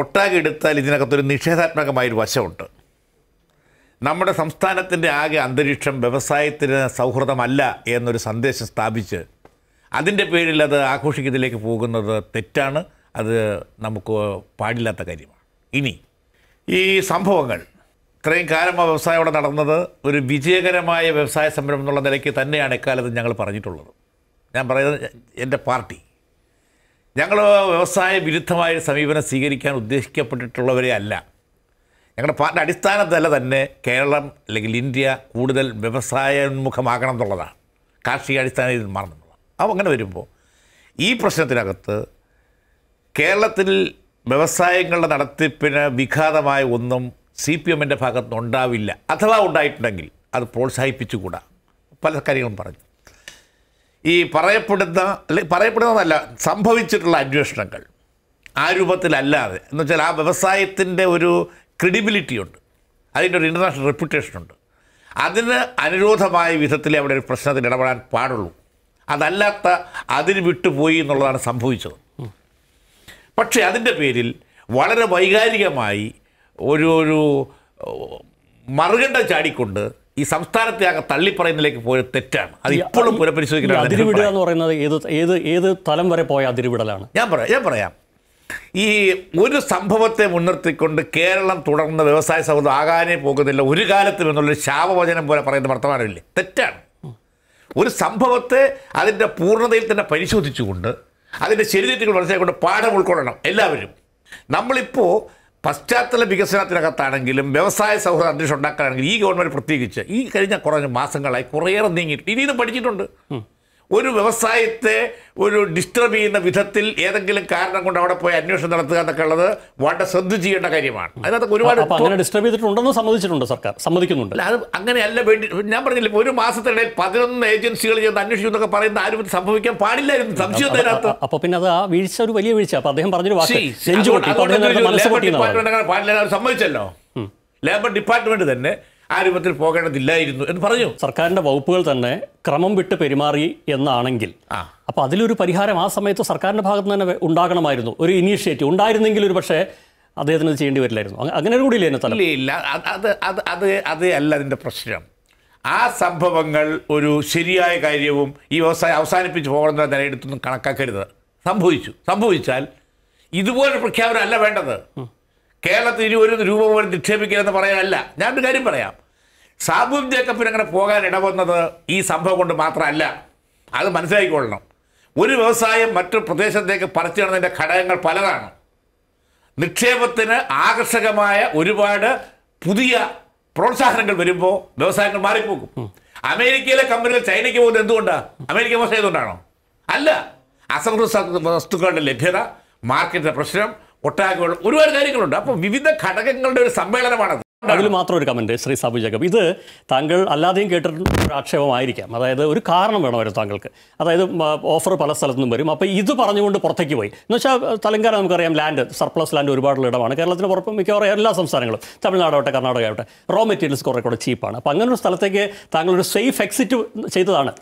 ഒട്ടാകെ എടുത്താൽ ഇതിനകത്തൊരു നിഷേധാത്മകമായൊരു വശമുണ്ട്. നമ്മുടെ സംസ്ഥാനത്തിൻ്റെ ആകെ അന്തരീക്ഷം വ്യവസായത്തിന് സൗഹൃദമല്ല എന്നൊരു സന്ദേശം സ്ഥാപിച്ച് അതിൻ്റെ പേരിൽ അത് ആഘോഷിക്കുന്നതിലേക്ക് പോകുന്നത് തെറ്റാണ്. അത് നമുക്ക് പാടില്ലാത്ത കാര്യമാണ്. ഇനി ഈ സംഭവങ്ങൾ ഇത്രയും കാലം ആ വ്യവസായം അവിടെ നടന്നത് ഒരു വിജയകരമായ വ്യവസായ സംരംഭം എന്നുള്ള നിലയ്ക്ക് തന്നെയാണ് ഇക്കാലത്ത് ഞങ്ങൾ പറഞ്ഞിട്ടുള്ളത്. ഞാൻ പറയുന്നത് എൻ്റെ പാർട്ടി, ഞങ്ങൾ വ്യവസായ വിരുദ്ധമായ സമീപനം സ്വീകരിക്കാൻ ഉദ്ദേശിക്കപ്പെട്ടിട്ടുള്ളവരെ അല്ല. ഞങ്ങളുടെ പാർട്ടി അടിസ്ഥാന തല തന്നെ കേരളം അല്ലെങ്കിൽ ഇന്ത്യ കൂടുതൽ വ്യവസായോന്മുഖമാകണം എന്നുള്ളതാണ്, കാർഷിക അടിസ്ഥാന രീതിയിൽ മാറണം എന്നുള്ളതാണ്. അപ്പോൾ അങ്ങനെ വരുമ്പോൾ ഈ പ്രശ്നത്തിനകത്ത് കേരളത്തിൽ വ്യവസായങ്ങളുടെ നടത്തിപ്പിന് വിഘാതമായ ഒന്നും സി പി എമ്മിൻ്റെ ഭാഗത്തുനിന്ന് ഉണ്ടാവില്ല. അഥവാ ഉണ്ടായിട്ടുണ്ടെങ്കിൽ അത് പ്രോത്സാഹിപ്പിച്ചുകൂടാ. പല കാര്യങ്ങളും പറഞ്ഞു. ഈ പറയപ്പെടുന്ന അല്ലെങ്കിൽ പറയപ്പെടുന്നതല്ല സംഭവിച്ചിട്ടുള്ള അന്വേഷണങ്ങൾ ആ രൂപത്തിലല്ലാതെ, എന്ന് വെച്ചാൽ ആ വ്യവസായത്തിൻ്റെ ഒരു ക്രെഡിബിലിറ്റിയുണ്ട്, അതിൻ്റെ ഒരു ഇൻ്റർനാഷണൽ റെപ്യൂട്ടേഷനുണ്ട്, അതിന് അനുരോധമായ വിധത്തിൽ അവിടെ ഒരു പ്രശ്നത്തിൽ ഇടപെടാൻ പാടുള്ളൂ. അതല്ലാത്ത അതിന് വിട്ടുപോയി എന്നുള്ളതാണ് സംഭവിച്ചത്. പക്ഷേ അതിൻ്റെ പേരിൽ വളരെ വൈകാരികമായി ഒരു ഒരു മറുകണ്ഠം ചാടിക്കൊണ്ട് ഈ സംസ്ഥാനത്തെ ആകെ തള്ളിപ്പറയുന്നതിലേക്ക് പോയ തെറ്റാണ്. അത് ഇപ്പോഴും പുനഃപരിശോധിക്കണം. അതിരുവിടുക എന്ന് പറയുന്നത് ഏത് ഏത് ഏത് തലം വരെ പോയ അതിരുവിടലാണ്? ഞാൻ പറയാം ഞാൻ പറയാം ഈ ഒരു സംഭവത്തെ മുൻനിർത്തിക്കൊണ്ട് കേരളം തുടർന്ന് വ്യവസായ സൗഹൃദം ആകാനേ പോകുന്നില്ല ഒരു കാലത്തും എന്നുള്ളൊരു ശാപവചനം പോലെ പറയുന്ന വർത്തമാനമില്ലേ? തെറ്റാണ്. ഒരു സംഭവത്തെ അതിൻ്റെ പൂർണ്ണതയിൽ തന്നെ പരിശോധിച്ചുകൊണ്ട് അതിൻ്റെ ശരീരത്തിൽ മനസ്സിലാക്കൊണ്ട് പാഠം ഉൾക്കൊള്ളണം എല്ലാവരും. നമ്മളിപ്പോൾ പശ്ചാത്തല വികസനത്തിനകത്താണെങ്കിലും വ്യവസായ സൗഹൃദ അന്തരീക്ഷം ഉണ്ടാക്കാനാണെങ്കിലും ഈ ഗവൺമെൻറ് പ്രത്യേകിച്ച് ഈ കഴിഞ്ഞ കുറഞ്ഞ മാസങ്ങളായി കുറേയേറെ നീങ്ങിയിട്ട് ഇനിയും പഠിച്ചിട്ടുണ്ട്. ഒരു വ്യവസായത്തെ ഒരു ഡിസ്റ്റർബ് ചെയ്യുന്ന വിധത്തിൽ ഏതെങ്കിലും കാരണം കൊണ്ട് അവിടെ പോയി അന്വേഷണം നടത്തുക എന്നൊക്കെ ഉള്ളത് വളരെ ശ്രദ്ധ ചെയ്യേണ്ട കാര്യമാണ്. അതിനകത്ത് ഒരുപാട് ഡിസ്റ്റർബ് ചെയ്തിട്ടുണ്ടെന്ന് സമ്മതിച്ചിട്ടുണ്ട് സർക്കാർ, സമ്മതിക്കുന്നുണ്ട്. അത് അങ്ങനെയല്ല വേണ്ടി ഞാൻ പറഞ്ഞില്ല, ഒരു മാസത്തിനിടയിൽ പതിനൊന്ന് ഏജൻസികൾ ചെന്ന് അന്വേഷിക്കുന്നൊക്കെ പറയുന്ന ആരും സംഭവിക്കാൻ പാടില്ലായിരുന്നു, സംശയം അതിനകത്ത്. അപ്പൊ പിന്നെ അത് ആ വീഴ്ച ഒരു വലിയ വീഴ്ച. അപ്പൊ അദ്ദേഹം പറഞ്ഞൊരു പാടില്ല സമ്മതിച്ചല്ലോ. ലേബർ ഡിപ്പാർട്ട്മെന്റ് തന്നെ ആ രൂപത്തിൽ പോകേണ്ടതില്ലായിരുന്നു എന്ന് പറഞ്ഞു. സർക്കാരിന്റെ വകുപ്പുകൾ തന്നെ ക്രമം വിട്ട് പെരുമാറി എന്നാണെങ്കിൽ അപ്പൊ അതിലൊരു പരിഹാരം ആ സമയത്ത് സർക്കാരിന്റെ ഭാഗത്ത് തന്നെ ഉണ്ടാകണമായിരുന്നു. ഒരു ഇനീഷ്യേറ്റീവ് ഉണ്ടായിരുന്നെങ്കിൽ ഒരു പക്ഷേ അദ്ദേഹത്തിന് ചെയ്യേണ്ടി വരില്ലായിരുന്നു. അങ്ങനെ കൂടി ഇല്ല. അത് അത് അത് അത് അല്ല അതിന്റെ പ്രശ്നം. ആ സംഭവങ്ങൾ ഒരു ശരിയായ കാര്യവും ഈ വ്യവസായം അവസാനിപ്പിച്ച് പോകണമെന്ന നിലയെടുത്തൊന്നും കണക്കാക്കരുത്. സംഭവിച്ചു സംഭവിച്ചാൽ ഇതുപോലൊരു പ്രഖ്യാപനം അല്ല വേണ്ടത്. കേരളത്തിൽ ഇനി ഒരു രൂപ പോലും നിക്ഷേപിക്കില്ലെന്ന് പറയാനല്ല. ഞാനൊരു കാര്യം പറയാം, സാബു എം ജേക്കബിന് അങ്ങനെ പോകാൻ ഇടവന്നത് ഈ സംഭവം കൊണ്ട് മാത്രമല്ല, അത് മനസ്സിലാക്കിക്കൊള്ളണം. ഒരു വ്യവസായം മറ്റു പ്രദേശത്തേക്ക് പറിച്ചു നടന്നതിൻ്റെ ഘടകങ്ങൾ പലതാണ്. നിക്ഷേപത്തിന് ആകർഷകമായ ഒരുപാട് പുതിയ പ്രോത്സാഹനങ്ങൾ വരുമ്പോൾ വ്യവസായങ്ങൾ മാറിപ്പോകും. അമേരിക്കയിലെ കമ്പനികൾ ചൈനയ്ക്ക് പോകുന്നത് എന്തുകൊണ്ടാണ്? അമേരിക്ക മോശം ചെയ്തുകൊണ്ടാണോ? അല്ല. അസംസ്കൃത വസ്തുക്കളുടെ ലഭ്യത, മാർക്കറ്റിൻ്റെ പ്രശ്നം, ഒട്ടാകെ ഒരുപാട് കാര്യങ്ങളുണ്ട്. അപ്പോൾ വിവിധ ഘടകങ്ങളുടെ ഒരു സമ്മേളനമാണത്. അതിൽ മാത്രം ഒരു കമന്റ് ശ്രീ സാബു ജേക്കബ്, ഇത് താങ്കൾ അല്ലാതെയും കേട്ടിട്ടുള്ള ഒരു ആക്ഷേപമായിരിക്കാം. അതായത് ഒരു കാരണം വേണമായിരുന്നു താങ്കൾക്ക്. അതായത് ഓഫർ പല സ്ഥലത്തു നിന്നും വരും, അപ്പോൾ ഇത് പറഞ്ഞുകൊണ്ട് പുറത്തേക്ക് പോയി എന്ന് വെച്ചാൽ തെലങ്കാന നമുക്കറിയാം ലാൻഡ് സർപ്ലസ് ലാൻഡ് ഒരുപാടുള്ള ഇടമാണ്. കേരളത്തിന് പുറത്തും മിക്കവാറും എല്ലാ സംസ്ഥാനങ്ങളും, തമിഴ്നാടാവട്ടെ കർണാടക ആവട്ടെ, റോ മെറ്റീരിയൽസ് കുറേ കൂടെ ചീപ്പാണ്. അപ്പോൾ അങ്ങനെ ഒരു സ്ഥലത്തേക്ക് താങ്കളൊരു സേഫ് എക്സിറ്റ് ചെയ്തതാണ്.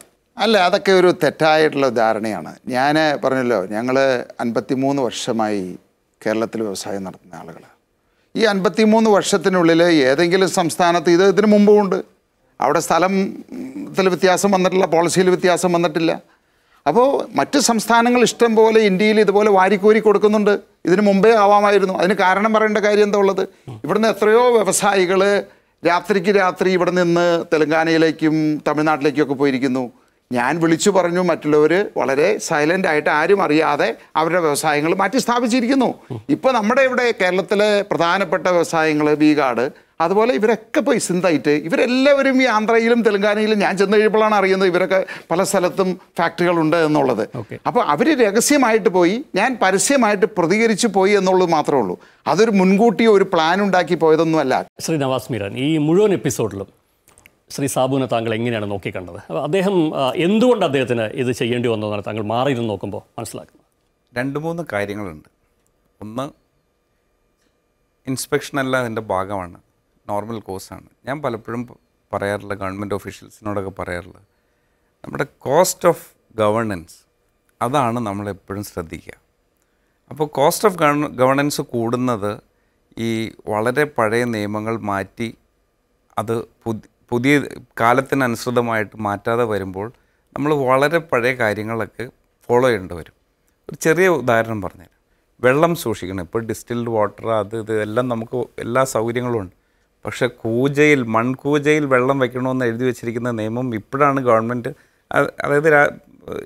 അല്ല, അതൊക്കെ ഒരു തെറ്റായിട്ടുള്ള ധാരണയാണ്. ഞാൻ പറഞ്ഞല്ലോ, ഞങ്ങൾ അൻപത്തി മൂന്ന് വർഷമായി കേരളത്തിൽ വ്യവസായം നടത്തുന്ന ആളുകളാണ്. ഈ അൻപത്തി മൂന്ന് വർഷത്തിനുള്ളിൽ ഏതെങ്കിലും സംസ്ഥാനത്ത് ഇത് ഇതിനു മുമ്പും ഉണ്ട്, അവിടെ സ്ഥലത്തിൽ വ്യത്യാസം വന്നിട്ടില്ല, പോളിസിയിൽ വ്യത്യാസം വന്നിട്ടില്ല. അപ്പോൾ മറ്റ് സംസ്ഥാനങ്ങൾ ഇഷ്ടം പോലെ ഇന്ത്യയിൽ ഇതുപോലെ വാരിക്കോരി കൊടുക്കുന്നുണ്ട്. ഇതിനു മുമ്പേ ആവാമായിരുന്നു. അതിന് കാരണം പറയേണ്ട കാര്യം എന്താ ഉള്ളത്? ഇവിടുന്ന് എത്രയോ വ്യവസായികൾ രാത്രിക്ക് രാത്രി ഇവിടെ നിന്ന് തെലങ്കാനയിലേക്കും തമിഴ്നാട്ടിലേക്കും ഒക്കെ പോയിരിക്കുന്നു. ഞാൻ വിളിച്ചു പറഞ്ഞു, മറ്റുള്ളവർ വളരെ സൈലൻ്റ് ആയിട്ട് ആരും അറിയാതെ അവരുടെ വ്യവസായങ്ങൾ മാറ്റി സ്ഥാപിച്ചിരിക്കുന്നു. ഇപ്പോൾ നമ്മുടെ ഇവിടെ കേരളത്തിലെ പ്രധാനപ്പെട്ട വ്യവസായങ്ങൾ ബീഗാട് അതുപോലെ ഇവരൊക്കെ പോയി സിന്തായിട്ട് ഇവരെല്ലാവരും ഈ ആന്ധ്രയിലും തെലങ്കാനയിലും ഞാൻ ചെന്ന് കഴിയുമ്പോഴാണ് അറിയുന്നത് ഇവരൊക്കെ പല സ്ഥലത്തും ഫാക്ടറികളുണ്ട് എന്നുള്ളത്. അപ്പോൾ അവർ രഹസ്യമായിട്ട് പോയി, ഞാൻ പരസ്യമായിട്ട് പ്രതികരിച്ചു പോയി എന്നുള്ളത് മാത്രമേ ഉള്ളൂ. അതൊരു മുൻകൂട്ടി ഒരു പ്ലാൻ ഉണ്ടാക്കി പോയതൊന്നും അല്ല. ശ്രീ നവാസ് മീരാൻ, ഈ മുഴുവൻ എപ്പിസോഡിലും ശ്രീ സാബുവിനെ താങ്കൾ എങ്ങനെയാണ് നോക്കിക്കണ്ടത്? അദ്ദേഹം എന്തുകൊണ്ട് അദ്ദേഹത്തിന് ഇത് ചെയ്യേണ്ടി വന്നതെന്നാണ് താങ്കൾ മാറിയിരുന്ന് നോക്കുമ്പോൾ മനസ്സിലാക്കുന്നത്? രണ്ട് മൂന്ന് കാര്യങ്ങളുണ്ട്. ഒന്ന്, ഇൻസ്പെക്ഷൻ അല്ല അതിൻ്റെ ഭാഗമാണ്, നോർമൽ കോസാണ്. ഞാൻ പലപ്പോഴും പറയാറുള്ള ഗവൺമെൻറ് ഓഫീഷ്യൽസിനോടൊക്കെ പറയാറുള്ളത്, നമ്മുടെ കോസ്റ്റ് ഓഫ് ഗവേണൻസ് അതാണ് നമ്മളെപ്പോഴും ശ്രദ്ധിക്കുക. അപ്പോൾ കോസ്റ്റ് ഓഫ് ഗവേണൻസ് കൂടുന്നത് ഈ വളരെ പഴയ നിയമങ്ങൾ മാറ്റി അത് പുതിയ പുതിയ കാലത്തിനനുസൃതമായിട്ട് മാറ്റാതെ വരുമ്പോൾ നമ്മൾ വളരെ പഴയ കാര്യങ്ങളൊക്കെ ഫോളോ ചെയ്യേണ്ടി വരും. ഒരു ചെറിയ ഉദാഹരണം പറഞ്ഞുതരാം. വെള്ളം സൂക്ഷിക്കണം, ഇപ്പോൾ ഡിസ്റ്റിൽഡ് വാട്ടർ അത് ഇത് എല്ലാം നമുക്ക് എല്ലാ സൗകര്യങ്ങളും ഉണ്ട്. പക്ഷേ കൂജയിൽ മൺകൂജയിൽ വെള്ളം വയ്ക്കണമെന്ന് എഴുതി വെച്ചിരിക്കുന്ന നിയമം ഇപ്പോഴാണ് ഗവൺമെൻറ്, അതായത്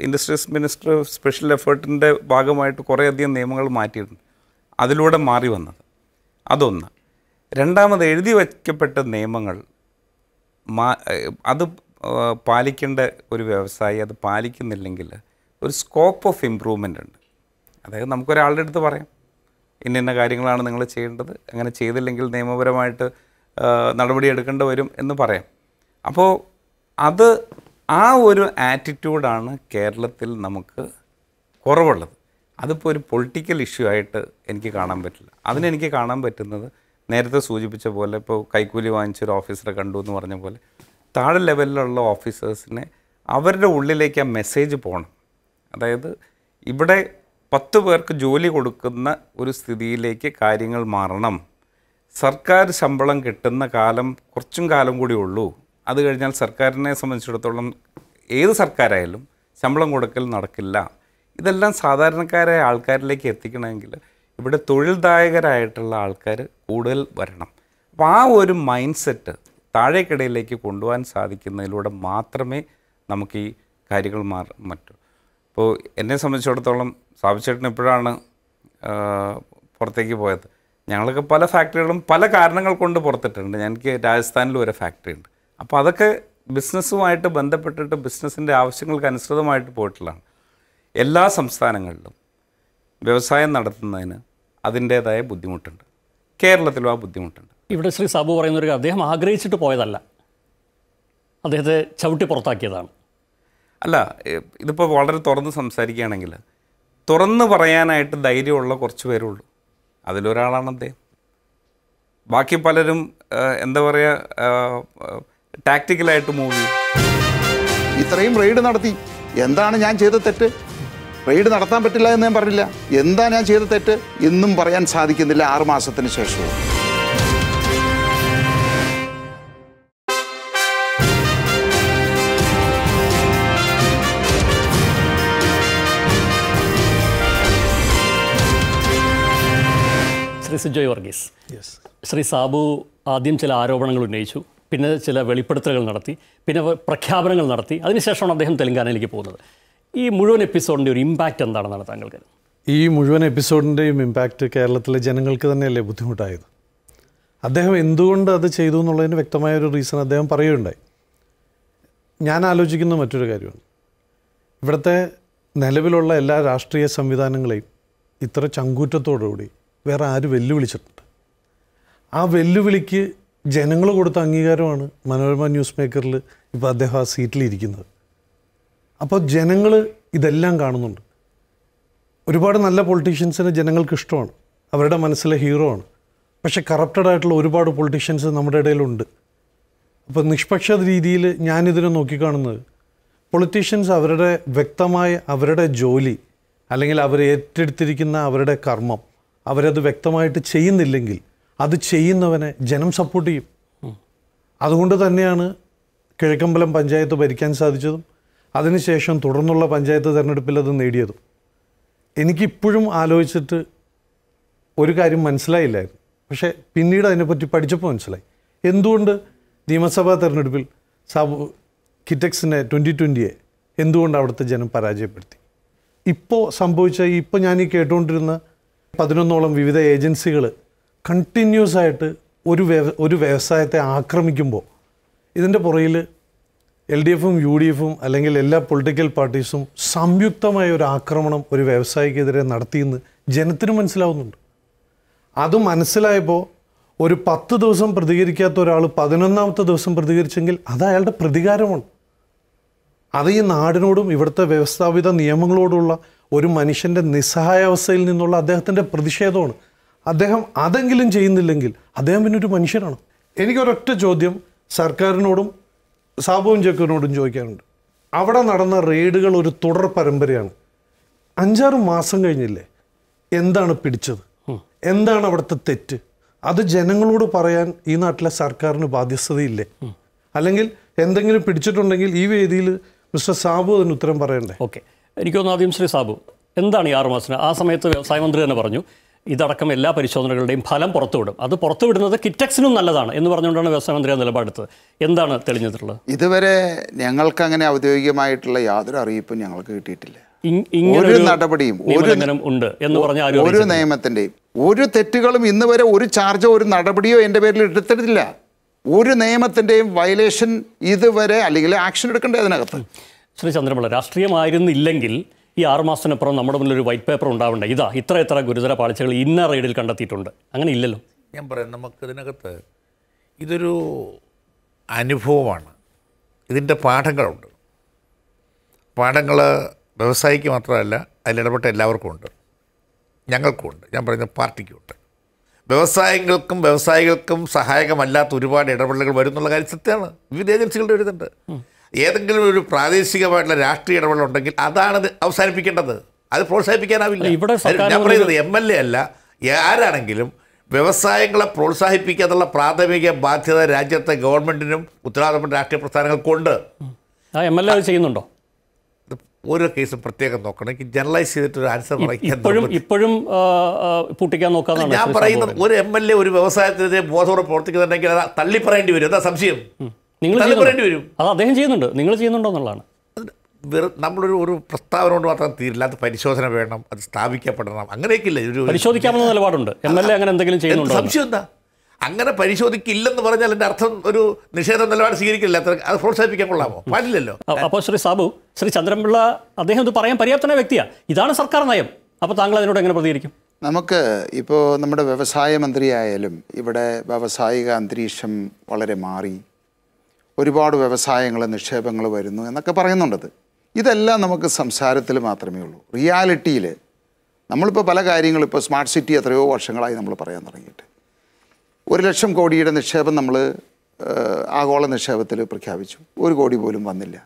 ഇൻഡസ്ട്രീസ് മിനിസ്റ്റർ സ്പെഷ്യൽ എഫേർട്ടിൻ്റെ ഭാഗമായിട്ട് കുറേയധികം നിയമങ്ങൾ മാറ്റിയിട്ടുണ്ട്, അതിലൂടെ മാറി വന്നത്. അതൊന്ന്. രണ്ടാമത്, എഴുതി വയ്ക്കപ്പെട്ട നിയമങ്ങൾ മാ അത് പാലിക്കേണ്ട ഒരു വ്യവസായി അത് പാലിക്കുന്നില്ലെങ്കിൽ ഒരു സ്കോപ്പ് ഓഫ് ഇമ്പ്രൂവ്മെൻ്റ് ഉണ്ട്. അതായത് നമുക്കൊരാളുടെ അടുത്ത് പറയാം ഇന്ന ഇന്ന കാര്യങ്ങളാണ് നിങ്ങൾ ചെയ്യേണ്ടത്, അങ്ങനെ ചെയ്തില്ലെങ്കിൽ നിയമപരമായിട്ട് നടപടി എടുക്കേണ്ടി വരും എന്ന് പറയാം. അപ്പോൾ അത് ആ ഒരു ആറ്റിറ്റ്യൂഡാണ് കേരളത്തിൽ നമുക്ക് കുറവുള്ളത്. അതിപ്പോൾ ഒരു പൊളിറ്റിക്കൽ ഇഷ്യൂ ആയിട്ട് എനിക്ക് കാണാൻ പറ്റില്ല. അതിനെനിക്ക് കാണാൻ പറ്റുന്നത് നേരത്തെ സൂചിപ്പിച്ച പോലെ, ഇപ്പോൾ കൈക്കൂലി വാങ്ങിച്ചൊരു ഓഫീസറെ കണ്ടു എന്ന് പറഞ്ഞ പോലെ, താഴെ ലെവലിലുള്ള ഓഫീസേഴ്സിനെ അവരുടെ ഉള്ളിലേക്ക് ആ മെസ്സേജ് പോകണം. അതായത് ഇവിടെ പത്ത് പേർക്ക് ജോലി കൊടുക്കുന്ന ഒരു സ്ഥിതിയിലേക്ക് കാര്യങ്ങൾ മാറണം. സർക്കാർ ശമ്പളം കിട്ടുന്ന കാലം കുറച്ചും കാലം കൂടി ഉള്ളൂ. അത് കഴിഞ്ഞാൽ സർക്കാരിനെ സംബന്ധിച്ചിടത്തോളം ഏത് സർക്കാരായാലും ശമ്പളം കൊടുക്കൽ നടക്കില്ല. ഇതെല്ലാം സാധാരണക്കാരായ ആൾക്കാരിലേക്ക് എത്തിക്കണമെങ്കിൽ ഇവിടെ തൊഴിൽദായകരായിട്ടുള്ള ആൾക്കാർ കൂടുതൽ വരണം. അപ്പോൾ ആ ഒരു മൈൻഡ് സെറ്റ് താഴേക്കിടയിലേക്ക് കൊണ്ടുപോകാൻ സാധിക്കുന്നതിലൂടെ മാത്രമേ നമുക്ക് ഈ കാര്യങ്ങൾ മാറാൻ പറ്റൂ. ഇപ്പോൾ എന്നെ സംബന്ധിച്ചിടത്തോളം സാബു ചേട്ടൻ എപ്പോഴാണ് പുറത്തേക്ക് പോയത്? ഞങ്ങളൊക്കെ പല ഫാക്ടറികളും പല കാരണങ്ങൾ കൊണ്ട് പുറത്തിട്ടുണ്ട്. എനിക്ക് രാജസ്ഥാനിൽ ഒരു ഫാക്ടറി ഉണ്ട്. അപ്പോൾ അതൊക്കെ ബിസിനസ്സുമായിട്ട് ബന്ധപ്പെട്ടിട്ട് ബിസിനസ്സിൻ്റെ ആവശ്യങ്ങൾക്കനുസൃതമായിട്ട് പോയിട്ടുള്ളതാണ്. എല്ലാ സംസ്ഥാനങ്ങളിലും വ്യവസായം നടത്തുന്നതിന് അതിൻ്റേതായ ബുദ്ധിമുട്ടുണ്ട്. കേരളത്തിലും ആ ബുദ്ധിമുട്ടുണ്ട്. ഇവിടെ ശ്രീ സാബു പറയുന്നൊരു അദ്ദേഹം ആഗ്രഹിച്ചിട്ട് പോയതല്ല, അദ്ദേഹത്തെ ചവിട്ടി പുറത്താക്കിയതാണ്. അല്ല, ഇതിപ്പോൾ വളരെ തുറന്ന് സംസാരിക്കുകയാണെങ്കിൽ തുറന്ന് പറയാനായിട്ട് ധൈര്യമുള്ള കുറച്ച് പേരുള്ളൂ, അതിലൊരാളാണ് അദ്ദേഹം. ബാക്കി പലരും എന്താ പറയുക, ടാക്ടിക്കലായിട്ട് മൂവ് ചെയ്യും. ഇത്രയും റെയ്ഡ് നടത്തി, എന്താണ് ഞാൻ ചെയ്ത തെറ്റ്? റെയ്ഡ് നടത്താൻ പറ്റില്ല എന്ന് ഞാൻ പറഞ്ഞില്ല. എന്താ ഞാൻ ചെയ്ത തെറ്റ് എന്നും പറയാൻ സാധിക്കുന്നില്ല ആറു മാസത്തിന് ശേഷവും. ശ്രീ സുജോയ് വർഗീസ്, ശ്രീ സാബു ആദ്യം ചില ആരോപണങ്ങൾ ഉന്നയിച്ചു, പിന്നെ ചില വെളിപ്പെടുത്തലുകൾ നടത്തി, പിന്നെ പ്രഖ്യാപനങ്ങൾ നടത്തി, അതിനുശേഷമാണ് അദ്ദേഹം തെലങ്കാനയിലേക്ക് പോകുന്നത്. ഈ മുഴുവൻ എപ്പിസോഡിൻ്റെ ഒരു ഇമ്പാക്റ്റ് എന്താണെന്നാണ് താങ്കൾക്ക്? ഈ മുഴുവൻ എപ്പിസോഡിൻ്റെയും ഇമ്പാക്റ്റ് കേരളത്തിലെ ജനങ്ങൾക്ക് തന്നെയല്ലേ ബുദ്ധിമുട്ടായത്. അദ്ദേഹം എന്തുകൊണ്ട് അത് ചെയ്തു എന്നുള്ളതിന് വ്യക്തമായൊരു റീസൺ അദ്ദേഹം പറയുകയുണ്ടായി. ഞാൻ ആലോചിക്കുന്ന മറ്റൊരു കാര്യമാണ്, ഇവിടുത്തെ നിലവിലുള്ള എല്ലാ രാഷ്ട്രീയ സംവിധാനങ്ങളെയും ഇത്ര ചങ്കൂറ്റത്തോടുകൂടി വേറെ ആര് വെല്ലുവിളിച്ചിട്ടുണ്ട്? ആ വെല്ലുവിളിക്ക് ജനങ്ങൾ കൊടുത്ത അംഗീകാരമാണ് മനോരമ ന്യൂസ് മേക്കറിൽ ഇപ്പോൾ അദ്ദേഹം ആ സീറ്റിലിരിക്കുന്നത്. അപ്പോൾ ജനങ്ങൾ ഇതെല്ലാം കാണുന്നുണ്ട്. ഒരുപാട് നല്ല പൊളിറ്റീഷ്യൻസിനെ ജനങ്ങൾക്ക് ഇഷ്ടമാണ്, അവരുടെ മനസ്സിലെ ഹീറോ ആണ്. പക്ഷേ കറപ്റ്റഡ് ആയിട്ടുള്ള ഒരുപാട് പൊളിറ്റീഷ്യൻസ് നമ്മുടെ ഇടയിലുണ്ട്. അപ്പോൾ നിഷ്പക്ഷ രീതിയിൽ ഞാനിതിനെ നോക്കിക്കാണുന്നത്, പൊളിറ്റീഷ്യൻസ് അവരുടെ വ്യക്തമായ അവരുടെ ജോലി അല്ലെങ്കിൽ അവർ ഏറ്റെടുത്തിരിക്കുന്ന അവരുടെ കർമ്മം അവരത് വ്യക്തമായിട്ട് ചെയ്യുന്നില്ലെങ്കിൽ അത് ചെയ്യുന്നവനെ ജനം സപ്പോർട്ട് ചെയ്യും. അതുകൊണ്ട് തന്നെയാണ് കിഴക്കമ്പലം പഞ്ചായത്ത് ഭരിക്കാൻ സാധിച്ചതും അതിനുശേഷം തുടർന്നുള്ള പഞ്ചായത്ത് തിരഞ്ഞെടുപ്പിൽ അത് നേടിയതും. എനിക്കിപ്പോഴും ആലോചിച്ചിട്ട് ഒരു കാര്യം മനസ്സിലായില്ലായിരുന്നു, പക്ഷേ പിന്നീട് അതിനെപ്പറ്റി പഠിച്ചപ്പോൾ മനസ്സിലായി. എന്തുകൊണ്ട് നിയമസഭാ തിരഞ്ഞെടുപ്പിൽ സാബു കിറ്റക്സിനെ ട്വൻ്റി ട്വൻ്റിയെ എന്തുകൊണ്ട് അവിടുത്തെ ജനം പരാജയപ്പെടുത്തി? ഇപ്പോൾ സംഭവിച്ച ഇപ്പോൾ ഞാൻ ഈ കേട്ടുകൊണ്ടിരുന്ന പതിനൊന്നോളം വിവിധ ഏജൻസികൾ കണ്ടിന്യൂസ് ആയിട്ട് ഒരു വ്യവ ഒരു വ്യവസായത്തെ ആക്രമിക്കുമ്പോൾ ഇതിൻ്റെ പുറകിൽ എൽ ഡി എഫും യു ഡി എഫും അല്ലെങ്കിൽ എല്ലാ പൊളിറ്റിക്കൽ പാർട്ടീസും സംയുക്തമായ ഒരു ആക്രമണം ഒരു വ്യവസായിക്കെതിരെ നടത്തിയെന്ന് ജനത്തിന് മനസ്സിലാവുന്നുണ്ട്. അത് മനസ്സിലായപ്പോൾ ഒരു പത്ത് ദിവസം പ്രതികരിക്കാത്ത ഒരാൾ പതിനൊന്നാമത്തെ ദിവസം പ്രതികരിച്ചെങ്കിൽ അത് അയാളുടെ പ്രതികാരമാണ്. അത് ഈ നാടിനോടും ഇവിടുത്തെ വ്യവസ്ഥാപിത നിയമങ്ങളോടുള്ള ഒരു മനുഷ്യൻ്റെ നിസ്സഹായാവസ്ഥയിൽ നിന്നുള്ള അദ്ദേഹത്തിൻ്റെ പ്രതിഷേധമാണ്. അദ്ദേഹം അതെങ്കിലും ചെയ്യുന്നില്ലെങ്കിൽ അദ്ദേഹം പിന്നൊരു മനുഷ്യനാണ്. എനിക്കൊരൊറ്റ ചോദ്യം സർക്കാരിനോടും സാബുവും ജക്കറിനോടും ചോദിക്കാനുണ്ട്. അവിടെ നടന്ന റെയ്ഡുകൾ ഒരു തുടർ പരമ്പരയാണ്. അഞ്ചാറ് മാസം കഴിഞ്ഞില്ലേ, എന്താണ് പിടിച്ചത്? എന്താണ് അവിടുത്തെ തെറ്റ്? അത് ജനങ്ങളോട് പറയാൻ ഈ നാട്ടിലെ സർക്കാരിന് ബാധ്യസ്ഥതയില്ലേ? അല്ലെങ്കിൽ എന്തെങ്കിലും പിടിച്ചിട്ടുണ്ടെങ്കിൽ ഈ വേദിയിൽ മിസ്റ്റർ സാബു അതിന് ഉത്തരം പറയണ്ടേ? ഓക്കെ, എനിക്കൊന്ന് ആദ്യം ശ്രീ സാബു, എന്താണ് ഈ ആറുമാസത്തിന്? ആ സമയത്ത് വ്യവസായ മന്ത്രി തന്നെ പറഞ്ഞു ഇതടക്കം എല്ലാ പരിശോധനകളുടെയും ഫലം പുറത്തുവിടും, അത് പുറത്തുവിടുന്നത് കിറ്റക്സിനും നല്ലതാണ് എന്ന് പറഞ്ഞുകൊണ്ടാണ് വ്യവസായ മന്ത്രി ആ നിലപാടെടുത്തത്. എന്താണ് തെളിഞ്ഞിട്ടുള്ളത്? ഇതുവരെ ഞങ്ങൾക്ക് അങ്ങനെ ഔദ്യോഗികമായിട്ടുള്ള യാതൊരു അറിയിപ്പും ഞങ്ങൾക്ക് കിട്ടിയിട്ടില്ല. ഒരു നടപടിയും ഒരു നിയമത്തിൻ്റെയും ഒരു തെറ്റുകളും ഇന്ന് വരെ ഒരു ചാർജോ ഒരു നടപടിയോ എൻ്റെ പേരിൽ എടുത്തിട്ടില്ല. ഒരു നിയമത്തിൻ്റെയും വയലേഷൻ ഇതുവരെ, അല്ലെങ്കിൽ ആക്ഷൻ എടുക്കേണ്ടത് അതിനകത്ത്. ശ്രീ ചന്ദ്രപിള്ള, രാഷ്ട്രീയമായിരുന്നില്ലെങ്കിൽ ഈ ആറുമാസത്തിനപ്പുറം നമ്മുടെ മുന്നിൽ ഒരു വൈറ്റ് പേപ്പർ ഉണ്ടാവണ്ടേ? ഇതാ ഇത്ര ഇത്ര ഗുരുതര പാളിച്ചകൾ ഇന്ന റെയ്ഡിൽ കണ്ടെത്തിയിട്ടുണ്ട്, അങ്ങനെ ഇല്ലല്ലോ. ഞാൻ പറയാം, നമുക്ക് ഇതിനകത്ത് ഇതൊരു അനുഭവമാണ്, ഇതിൻ്റെ പാഠങ്ങളുണ്ട്. പാഠങ്ങൾ വ്യവസായിക്ക് മാത്രമല്ല, അതിലിടപെട്ട എല്ലാവർക്കും ഉണ്ട്, ഞങ്ങൾക്കും ഉണ്ട്. ഞാൻ പറയുന്ന പാർട്ടിക്കുമുണ്ട്. വ്യവസായങ്ങൾക്കും വ്യവസായികൾക്കും സഹായകമല്ലാത്ത ഒരുപാട് ഇടപെടലുകൾ വരുന്നുള്ള കാര്യം സത്യമാണ്. വിവിധ ഏജൻസികളുടെ എഴുതുന്നുണ്ട്. ഏതെങ്കിലും ഒരു പ്രാദേശികമായിട്ടുള്ള രാഷ്ട്രീയ ഇടപെടലുണ്ടെങ്കിൽ അതാണ് അവസാനിപ്പിക്കേണ്ടത്, അത് പ്രോത്സാഹിപ്പിക്കാനാവില്ല. ഇവിടെ ഞാൻ പറയുന്നത് എം എൽ എ അല്ല, ആരാണെങ്കിലും വ്യവസായങ്ങളെ പ്രോത്സാഹിപ്പിക്കുക എന്നുള്ള പ്രാഥമിക ബാധ്യത രാജ്യത്തെ ഗവൺമെൻറ്റിനും ഉത്തരവാദിത്തപ്പെട്ട രാഷ്ട്രീയ പ്രസ്ഥാനങ്ങൾക്കുണ്ട്. എം എൽ എ ചെയ്യുന്നുണ്ടോ? ഓരോ കേസും പ്രത്യേകം നോക്കണമെങ്കിൽ ജനറലൈസ് ചെയ്തിട്ടൊരു ആൻസർ പറയാം. ഇപ്പോഴും പൂട്ടിക്കാൻ നോക്കാതാണ് ഞാൻ പറയുന്നത്. ഒരു എം എൽ എ ഒരു വ്യവസായത്തിനെതിരെ ബോധപൂർവ്വം പ്രവർത്തിക്കുന്നുണ്ടെങ്കിൽ അത് തള്ളി പറയേണ്ടി വരും. എന്താ സംശയം? നിങ്ങൾ പറയേണ്ടി വരും. അത് അദ്ദേഹം ചെയ്യുന്നുണ്ട്, നിങ്ങൾ ചെയ്യുന്നുണ്ടോ എന്നുള്ളതാണ്. വെറും നമ്മളൊരു ഒരു പ്രസ്താവന കൊണ്ട് മാത്രം തീരില്ല, അത് പരിശോധന വേണം, അത് സ്ഥാപിക്കപ്പെടണം. അങ്ങനെയൊക്കെയില്ല, ഒരു പരിശോധിക്കാമെന്ന നിലപാടുണ്ട്. എം എൽ എ അങ്ങനെ എന്തെങ്കിലും ചെയ്യുന്നുണ്ടോ? സംശയം എന്താ? അങ്ങനെ പരിശോധിക്കില്ലെന്ന് പറഞ്ഞാൽ എൻ്റെ അർത്ഥം ഒരു നിഷേധ നിലപാട് സ്വീകരിക്കില്ല, അത്ര അത് പ്രോത്സാഹിപ്പിക്കാൻ കൊള്ളാമോ? പാടില്ലല്ലോ. അപ്പോൾ ശ്രീ സാബു, ശ്രീ ചന്ദ്രൻപിള്ള അദ്ദേഹം ഇത് പറയാൻ പര്യാപ്തനായ വ്യക്തിയാണ്. ഇതാണ് സർക്കാർ നയം. അപ്പോൾ താങ്കൾ അതിനോട് എങ്ങനെ പ്രതികരിക്കും? നമുക്ക് ഇപ്പോൾ നമ്മുടെ വ്യവസായ മന്ത്രിയായാലും ഇവിടെ വ്യാവസായിക അന്തരീക്ഷം വളരെ മാറി, ഒരുപാട് വ്യവസായങ്ങൾ നിക്ഷേപങ്ങൾ വരുന്നു എന്നൊക്കെ പറയുന്നുണ്ടത്. ഇതെല്ലാം നമുക്ക് സംസാരത്തിൽ മാത്രമേ ഉള്ളൂ. റിയാലിറ്റിയിൽ നമ്മളിപ്പോൾ പല കാര്യങ്ങളും, ഇപ്പോൾ സ്മാർട്ട് സിറ്റി എത്രയോ വർഷങ്ങളായി നമ്മൾ പറയാൻ തുടങ്ങിയിട്ട്, ഒരു ലക്ഷം കോടിയുടെ നിക്ഷേപം നമ്മൾ ആഗോള നിക്ഷേപത്തിൽ പ്രഖ്യാപിച്ചു, ഒരു കോടി പോലും വന്നില്ല.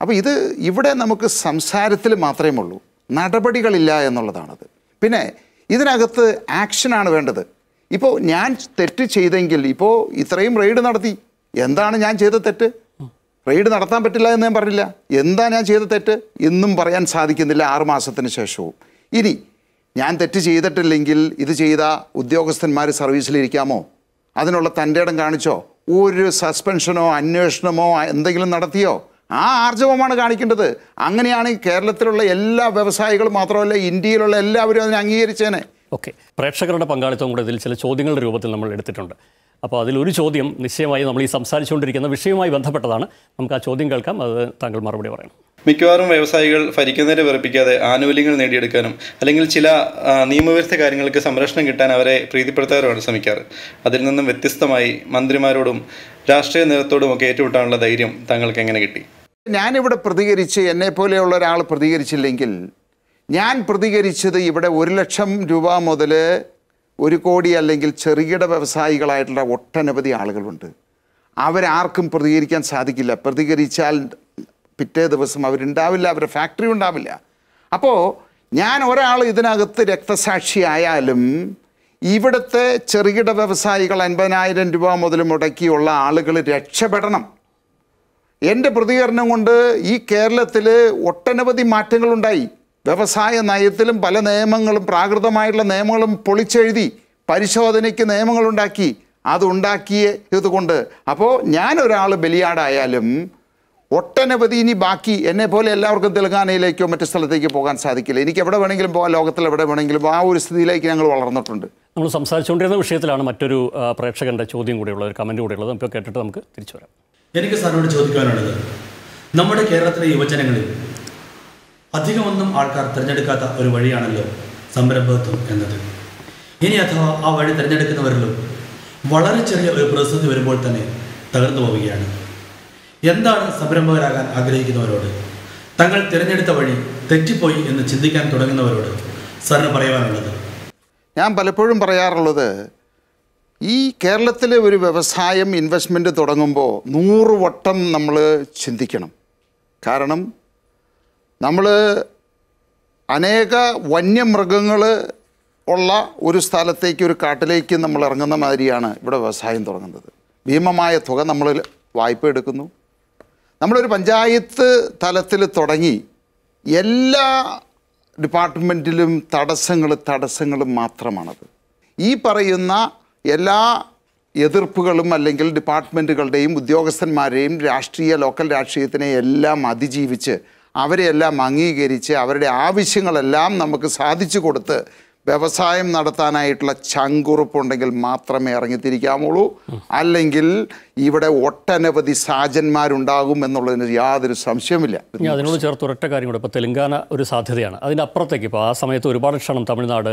അപ്പോൾ ഇത് ഇവിടെ നമുക്ക് സംസാരത്തിൽ മാത്രമേ ഉള്ളൂ, നടപടികളില്ല എന്നുള്ളതാണത്. പിന്നെ ഇതിനകത്ത് ആക്ഷനാണ് വേണ്ടത്. ഇപ്പോൾ ഞാൻ തെറ്റ് ചെയ്തെങ്കിൽ, ഇപ്പോൾ ഇത്രയും റെയ്ഡ് നടത്തി, എന്താണ് ഞാൻ ചെയ്ത തെറ്റ്? റെയ്ഡ് നടത്താൻ പറ്റില്ല എന്ന് ഞാൻ പറഞ്ഞില്ല. എന്താ ഞാൻ ചെയ്ത തെറ്റ് എന്നും പറയാൻ സാധിക്കുന്നില്ല ആറുമാസത്തിന് ശേഷവും. ഇനി ഞാൻ തെറ്റ് ചെയ്തിട്ടില്ലെങ്കിൽ ഇത് ചെയ്ത ഉദ്യോഗസ്ഥന്മാർ സർവീസിലിരിക്കാമോ? അതിനുള്ള തൻ്റെ ഇടം കാണിച്ചോ? ഒരു സസ്പെൻഷനോ അന്വേഷണമോ എന്തെങ്കിലും നടത്തിയോ? ആ ആർജവമാണ് കാണിക്കേണ്ടത്. അങ്ങനെയാണ് കേരളത്തിലുള്ള എല്ലാ വ്യവസായികളും മാത്രമല്ല ഇന്ത്യയിലുള്ള എല്ലാവരും അതിനെ അംഗീകരിച്ചേനെ. ഓക്കെ, പ്രേക്ഷകരുടെ പങ്കാളിത്തം കൂടെ ഇതിൽ ചില ചോദ്യങ്ങളുടെ രൂപത്തിൽ നമ്മൾ എടുത്തിട്ടുണ്ട്. അപ്പോൾ അതിലൊരു ചോദ്യം നിശ്ചയമായി നമ്മൾ ഈ സംസാരിച്ചുകൊണ്ടിരിക്കുന്ന വിഷയവുമായി ബന്ധപ്പെട്ടതാണ്. നമുക്ക് ആ ചോദ്യം കേൾക്കാം, അത് താങ്കൾ മറുപടി പറയണം. മിക്കവാറും വ്യവസായികൾ ഭരിക്കുന്നതിനെ വെറുപ്പിക്കാതെ ആനുകൂല്യങ്ങൾ നേടിയെടുക്കാനും അല്ലെങ്കിൽ ചില നിയമവിരുദ്ധ കാര്യങ്ങൾക്ക് സംരക്ഷണം കിട്ടാൻ അവരെ പ്രീതിപ്പെടുത്താറുമാണ് ശ്രമിക്കാറ്. അതിൽ നിന്നും വ്യത്യസ്തമായി മന്ത്രിമാരോടും രാഷ്ട്രീയ നേതൃത്വത്തോടുമൊക്കെ ഏറ്റുമുട്ടാനുള്ള ധൈര്യം താങ്കൾക്ക് എങ്ങനെ കിട്ടി? ഞാനിവിടെ പ്രതികരിച്ച്, എന്നെ പോലെയുള്ള ഒരാൾ പ്രതികരിച്ചില്ലെങ്കിൽ, ഞാൻ പ്രതികരിച്ചത് ഇവിടെ ഒരു ലക്ഷം രൂപ മുതൽ ഒരു കോടി അല്ലെങ്കിൽ ചെറുകിട വ്യവസായികളായിട്ടുള്ള ഒട്ടനവധി ആളുകളുണ്ട്. അവരാർക്കും പ്രതികരിക്കാൻ സാധിക്കില്ല. പ്രതികരിച്ചാൽ പിറ്റേ ദിവസം അവരുണ്ടാവില്ല, അവരുടെ ഫാക്ടറി ഉണ്ടാവില്ല. അപ്പോൾ ഞാൻ ഒരാൾ ഇതിനകത്ത് രക്തസാക്ഷിയായാലും ഇവിടുത്തെ ചെറുകിട വ്യവസായികൾ അൻപതിനായിരം രൂപ മുതൽ മുടക്കിയുള്ള ആളുകൾ രക്ഷപ്പെടണം. എൻ്റെ പ്രതികരണം കൊണ്ട് ഈ കേരളത്തിൽ ഒട്ടനവധി മാറ്റങ്ങളുണ്ടായി. വ്യവസായ നയത്തിലും പല നിയമങ്ങളും, പ്രാകൃതമായിട്ടുള്ള നിയമങ്ങളും പൊളിച്ചെഴുതി, പരിശോധനയ്ക്ക് നിയമങ്ങളുണ്ടാക്കി, അതുണ്ടാക്കിയതുകൊണ്ട്. അപ്പോൾ ഞാനൊരാൾ ബലിയാടായാലും ഒട്ടനവധി ഇനി ബാക്കി എന്നെ പോലെ എല്ലാവർക്കും തെലുങ്കാനയിലേക്കോ മറ്റു സ്ഥലത്തേക്ക് പോകാൻ സാധിക്കില്ല. എനിക്ക് എവിടെ വേണമെങ്കിലും പോകാം, ലോകത്തിൽ എവിടെ വേണമെങ്കിലും. ആ ഒരു സ്ഥിതിയിലേക്ക് ഞങ്ങൾ വളർന്നിട്ടുണ്ട്. നമ്മൾ സംസാരിച്ചുകൊണ്ടിരുന്ന വിഷയത്തിലാണ് മറ്റൊരു പ്രേക്ഷകൻ്റെ ചോദ്യം കൂടെയുള്ള ഒരു കമൻറ്റ് കൂടെയുള്ളത്. ഇപ്പോൾ കേട്ടിട്ട് നമുക്ക് തിരിച്ചു വരാം. എനിക്ക് സാറിനോട് ചോദിക്കാനുള്ളത്, നമ്മുടെ കേരളത്തിലെ യുവജനങ്ങളിൽ അധികമൊന്നും ആൾക്കാർ തിരഞ്ഞെടുക്കാത്ത ഒരു വഴിയാണല്ലോ സംരംഭകത്വം എന്നത്. ഇനി അഥവാ ആ വഴി തിരഞ്ഞെടുക്കുന്നവരിലും വളരെ ചെറിയ ഒരു പ്രതിസന്ധി വരുമ്പോൾ തന്നെ തകർന്നു പോവുകയാണ്. എന്താണ് സംരംഭകരാകാൻ ആഗ്രഹിക്കുന്നവരോട്, തങ്ങൾ തിരഞ്ഞെടുത്ത വഴി തെറ്റിപ്പോയി എന്ന് ചിന്തിക്കാൻ തുടങ്ങുന്നവരോട് സാറിന് പറയാനുള്ളത്? ഞാൻ പലപ്പോഴും പറയാറുള്ളത്, ഈ കേരളത്തിലെ ഒരു വ്യവസായം ഇൻവെസ്റ്റ്മെൻറ്റ് തുടങ്ങുമ്പോൾ നൂറ് വട്ടം നമ്മൾ ചിന്തിക്കണം. കാരണം നമ്മൾ അനേക വന്യമൃഗങ്ങൾ ഉള്ള ഒരു സ്ഥലത്തേക്ക്, ഒരു കാട്ടിലേക്ക് നമ്മൾ ഇറങ്ങുന്ന മാതിരിയാണ് ഇവിടെ വ്യവസായം തുടങ്ങുന്നത്. ഭീമമായ തുക നമ്മൾ വായ്പ എടുക്കുന്നു. നമ്മളൊരു പഞ്ചായത്ത് തലത്തിൽ തുടങ്ങി എല്ലാ ഡിപ്പാർട്ട്മെൻറ്റിലും തടസ്സങ്ങൾ തടസ്സങ്ങൾ മാത്രമാണത്. ഈ പറയുന്ന എല്ലാ എതിർപ്പുകളും അല്ലെങ്കിൽ ഡിപ്പാർട്ട്മെൻറ്റുകളുടെയും ഉദ്യോഗസ്ഥന്മാരെയും രാഷ്ട്രീയ ലോക്കൽ രാഷ്ട്രീയത്തിനെയും എല്ലാം അതിജീവിച്ച്, അവരെയെല്ലാം അംഗീകരിച്ച്, അവരുടെ ആവശ്യങ്ങളെല്ലാം നമുക്ക് സാധിച്ചു കൊടുത്ത് വ്യവസായം നടത്താനായിട്ടുള്ള ചങ്കുറുപ്പുണ്ടെങ്കിൽ മാത്രമേ ഇറങ്ങിത്തിരിക്കാമുള്ളൂ. അല്ലെങ്കിൽ ഇവിടെ ഒട്ടനവധി സാജന്മാരുണ്ടാകും എന്നുള്ളതിന് യാതൊരു സംശയമില്ല. ഞാൻ അതിനോട് ചേർത്ത് ഒരൊറ്റ കാര്യം കൂടെ, ഇപ്പോൾ തെലുങ്കാന ഒരു സാധ്യതയാണ്. അതിനപ്പുറത്തേക്ക് ഇപ്പോൾ ആ സമയത്ത് ഒരുപാട് ക്ഷണം തമിഴ്നാട്,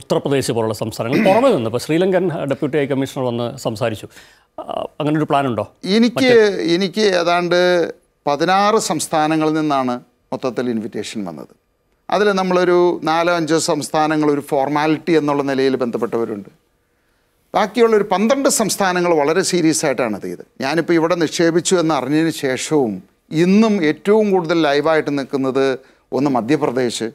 ഉത്തർപ്രദേശ് പോലുള്ള സംസ്ഥാനങ്ങൾ പുറമെ നിന്ന്, ഇപ്പോൾ ശ്രീലങ്കൻ ഡെപ്യൂട്ടി ഹൈ കമ്മീഷണർ വന്ന് സംസാരിച്ചു. അങ്ങനൊരു പ്ലാനുണ്ടോ? എനിക്ക് എനിക്ക് ഏതാണ്ട് പതിനാറ് സംസ്ഥാനങ്ങളിൽ നിന്നാണ് മൊത്തത്തിൽ ഇൻവിറ്റേഷൻ വന്നത്. അതിൽ നമ്മളൊരു നാലോ അഞ്ചോ സംസ്ഥാനങ്ങൾ ഒരു ഫോർമാലിറ്റി എന്നുള്ള നിലയിൽ ബന്ധപ്പെട്ടവരുണ്ട്. ബാക്കിയുള്ളൊരു പന്ത്രണ്ട് സംസ്ഥാനങ്ങൾ വളരെ സീരിയസ് ആയിട്ടാണ് ചെയ്തത്. ഞാനിപ്പോൾ ഇവിടെ നിക്ഷേപിച്ചു എന്നറിഞ്ഞതിന് ശേഷവും ഇന്നും ഏറ്റവും കൂടുതൽ ലൈവായിട്ട് നിൽക്കുന്നത് ഒന്ന് മധ്യപ്രദേശ്,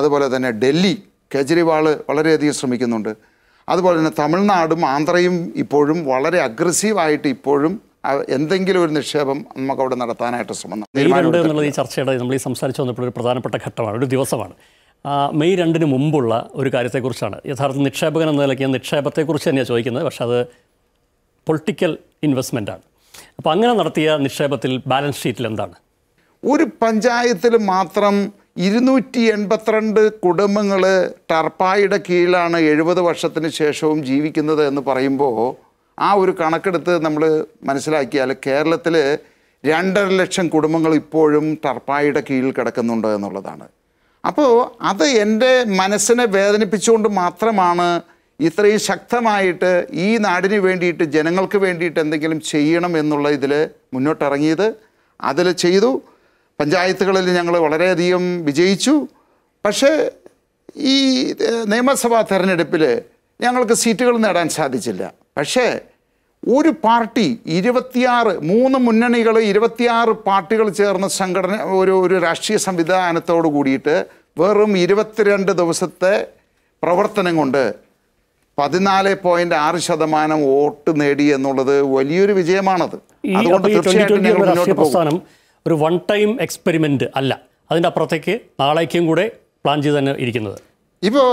അതുപോലെ തന്നെ ഡൽഹി, കേജ്രിവാൾ വളരെയധികം ശ്രമിക്കുന്നുണ്ട്. അതുപോലെ തന്നെ തമിഴ്നാടും ആന്ധ്രയും ഇപ്പോഴും വളരെ അഗ്രസീവായിട്ട് ഇപ്പോഴും എന്തെങ്കിലും ഒരു നിക്ഷേപം നമുക്ക് അവിടെ നടത്താനായിട്ട് ശ്രമം. ഈ ചർച്ചയുടെ നമ്മൾ ഈ സംസാരിച്ച് വന്നപ്പോൾ ഒരു പ്രധാനപ്പെട്ട ഘട്ടമാണ്, ഒരു ദിവസമാണ്, മെയ് രണ്ടിന് മുമ്പുള്ള ഒരു കാര്യത്തെക്കുറിച്ചാണ്. യഥാർത്ഥ നിക്ഷേപകൻ എന്ന നിലയ്ക്ക് നിക്ഷേപത്തെക്കുറിച്ച് തന്നെയാണ് ചോദിക്കുന്നത്, പക്ഷേ അത് പൊളിറ്റിക്കൽ ഇൻവെസ്റ്റ്മെൻറ്റാണ്. അപ്പോൾ അങ്ങനെ നടത്തിയ നിക്ഷേപത്തിൽ ബാലൻസ് ഷീറ്റിൽ എന്താണ്? ഒരു പഞ്ചായത്തിൽ മാത്രം ഇരുന്നൂറ്റി എൺപത്തിരണ്ട് കുടുംബങ്ങൾ ടർപ്പായുടെ കീഴിലാണ് എഴുപത് വർഷത്തിന് ശേഷവും ജീവിക്കുന്നത് എന്ന് പറയുമ്പോൾ ആ ഒരു കണക്കെടുത്ത് നമ്മൾ മനസ്സിലാക്കിയാൽ കേരളത്തിൽ രണ്ടര ലക്ഷം കുടുംബങ്ങൾ ഇപ്പോഴും ടർപ്പായുടെ കീഴിൽ കിടക്കുന്നുണ്ട് എന്നുള്ളതാണ്. അപ്പോൾ അത് എൻ്റെ മനസ്സിനെ വേദനിപ്പിച്ചുകൊണ്ട് മാത്രമാണ് ഇത്രയും ശക്തമായിട്ട് ഈ നാടിന് വേണ്ടിയിട്ട് ജനങ്ങൾക്ക് വേണ്ടിയിട്ട് എന്തെങ്കിലും ചെയ്യണം എന്നുള്ള ഇതിൽ മുന്നോട്ടിറങ്ങിയത്. അതിൽ ചെയ്തു, പഞ്ചായത്തുകളിൽ ഞങ്ങൾ വളരെയധികം വിജയിച്ചു. പക്ഷേ ഈ നിയമസഭാ തെരഞ്ഞെടുപ്പിൽ ഞങ്ങൾക്ക് സീറ്റുകൾ നേടാൻ സാധിച്ചില്ല. പക്ഷേ ഒരു പാർട്ടി ഇരുപത്തിയാറ് മൂന്ന് മുന്നണികൾ ഇരുപത്തിയാറ് പാർട്ടികൾ ചേർന്ന സംഘടന ഒരു ഒരു രാഷ്ട്രീയ സംവിധാനത്തോട് കൂടിയിട്ട് വെറും ഇരുപത്തിരണ്ട് ദിവസത്തെ പ്രവർത്തനം കൊണ്ട് പതിനാല് പോയിന്റ് ആറ് ശതമാനം വോട്ട് നേടി എന്നുള്ളത് വലിയൊരു വിജയമാണത്. അതുകൊണ്ട് തീർച്ചയായിട്ടും ഞങ്ങൾ മുന്നോട്ട് പോകും. ഒരു വൺ ടൈം എക്സ്പെരിമെൻ്റ് അല്ല, അതിൻ്റെ അപ്പുറത്തേക്ക് നാളേക്കും കൂടെ പ്ലാൻ ചെയ്ത് തന്നെ ഇരിക്കുന്നത്. ഇപ്പോൾ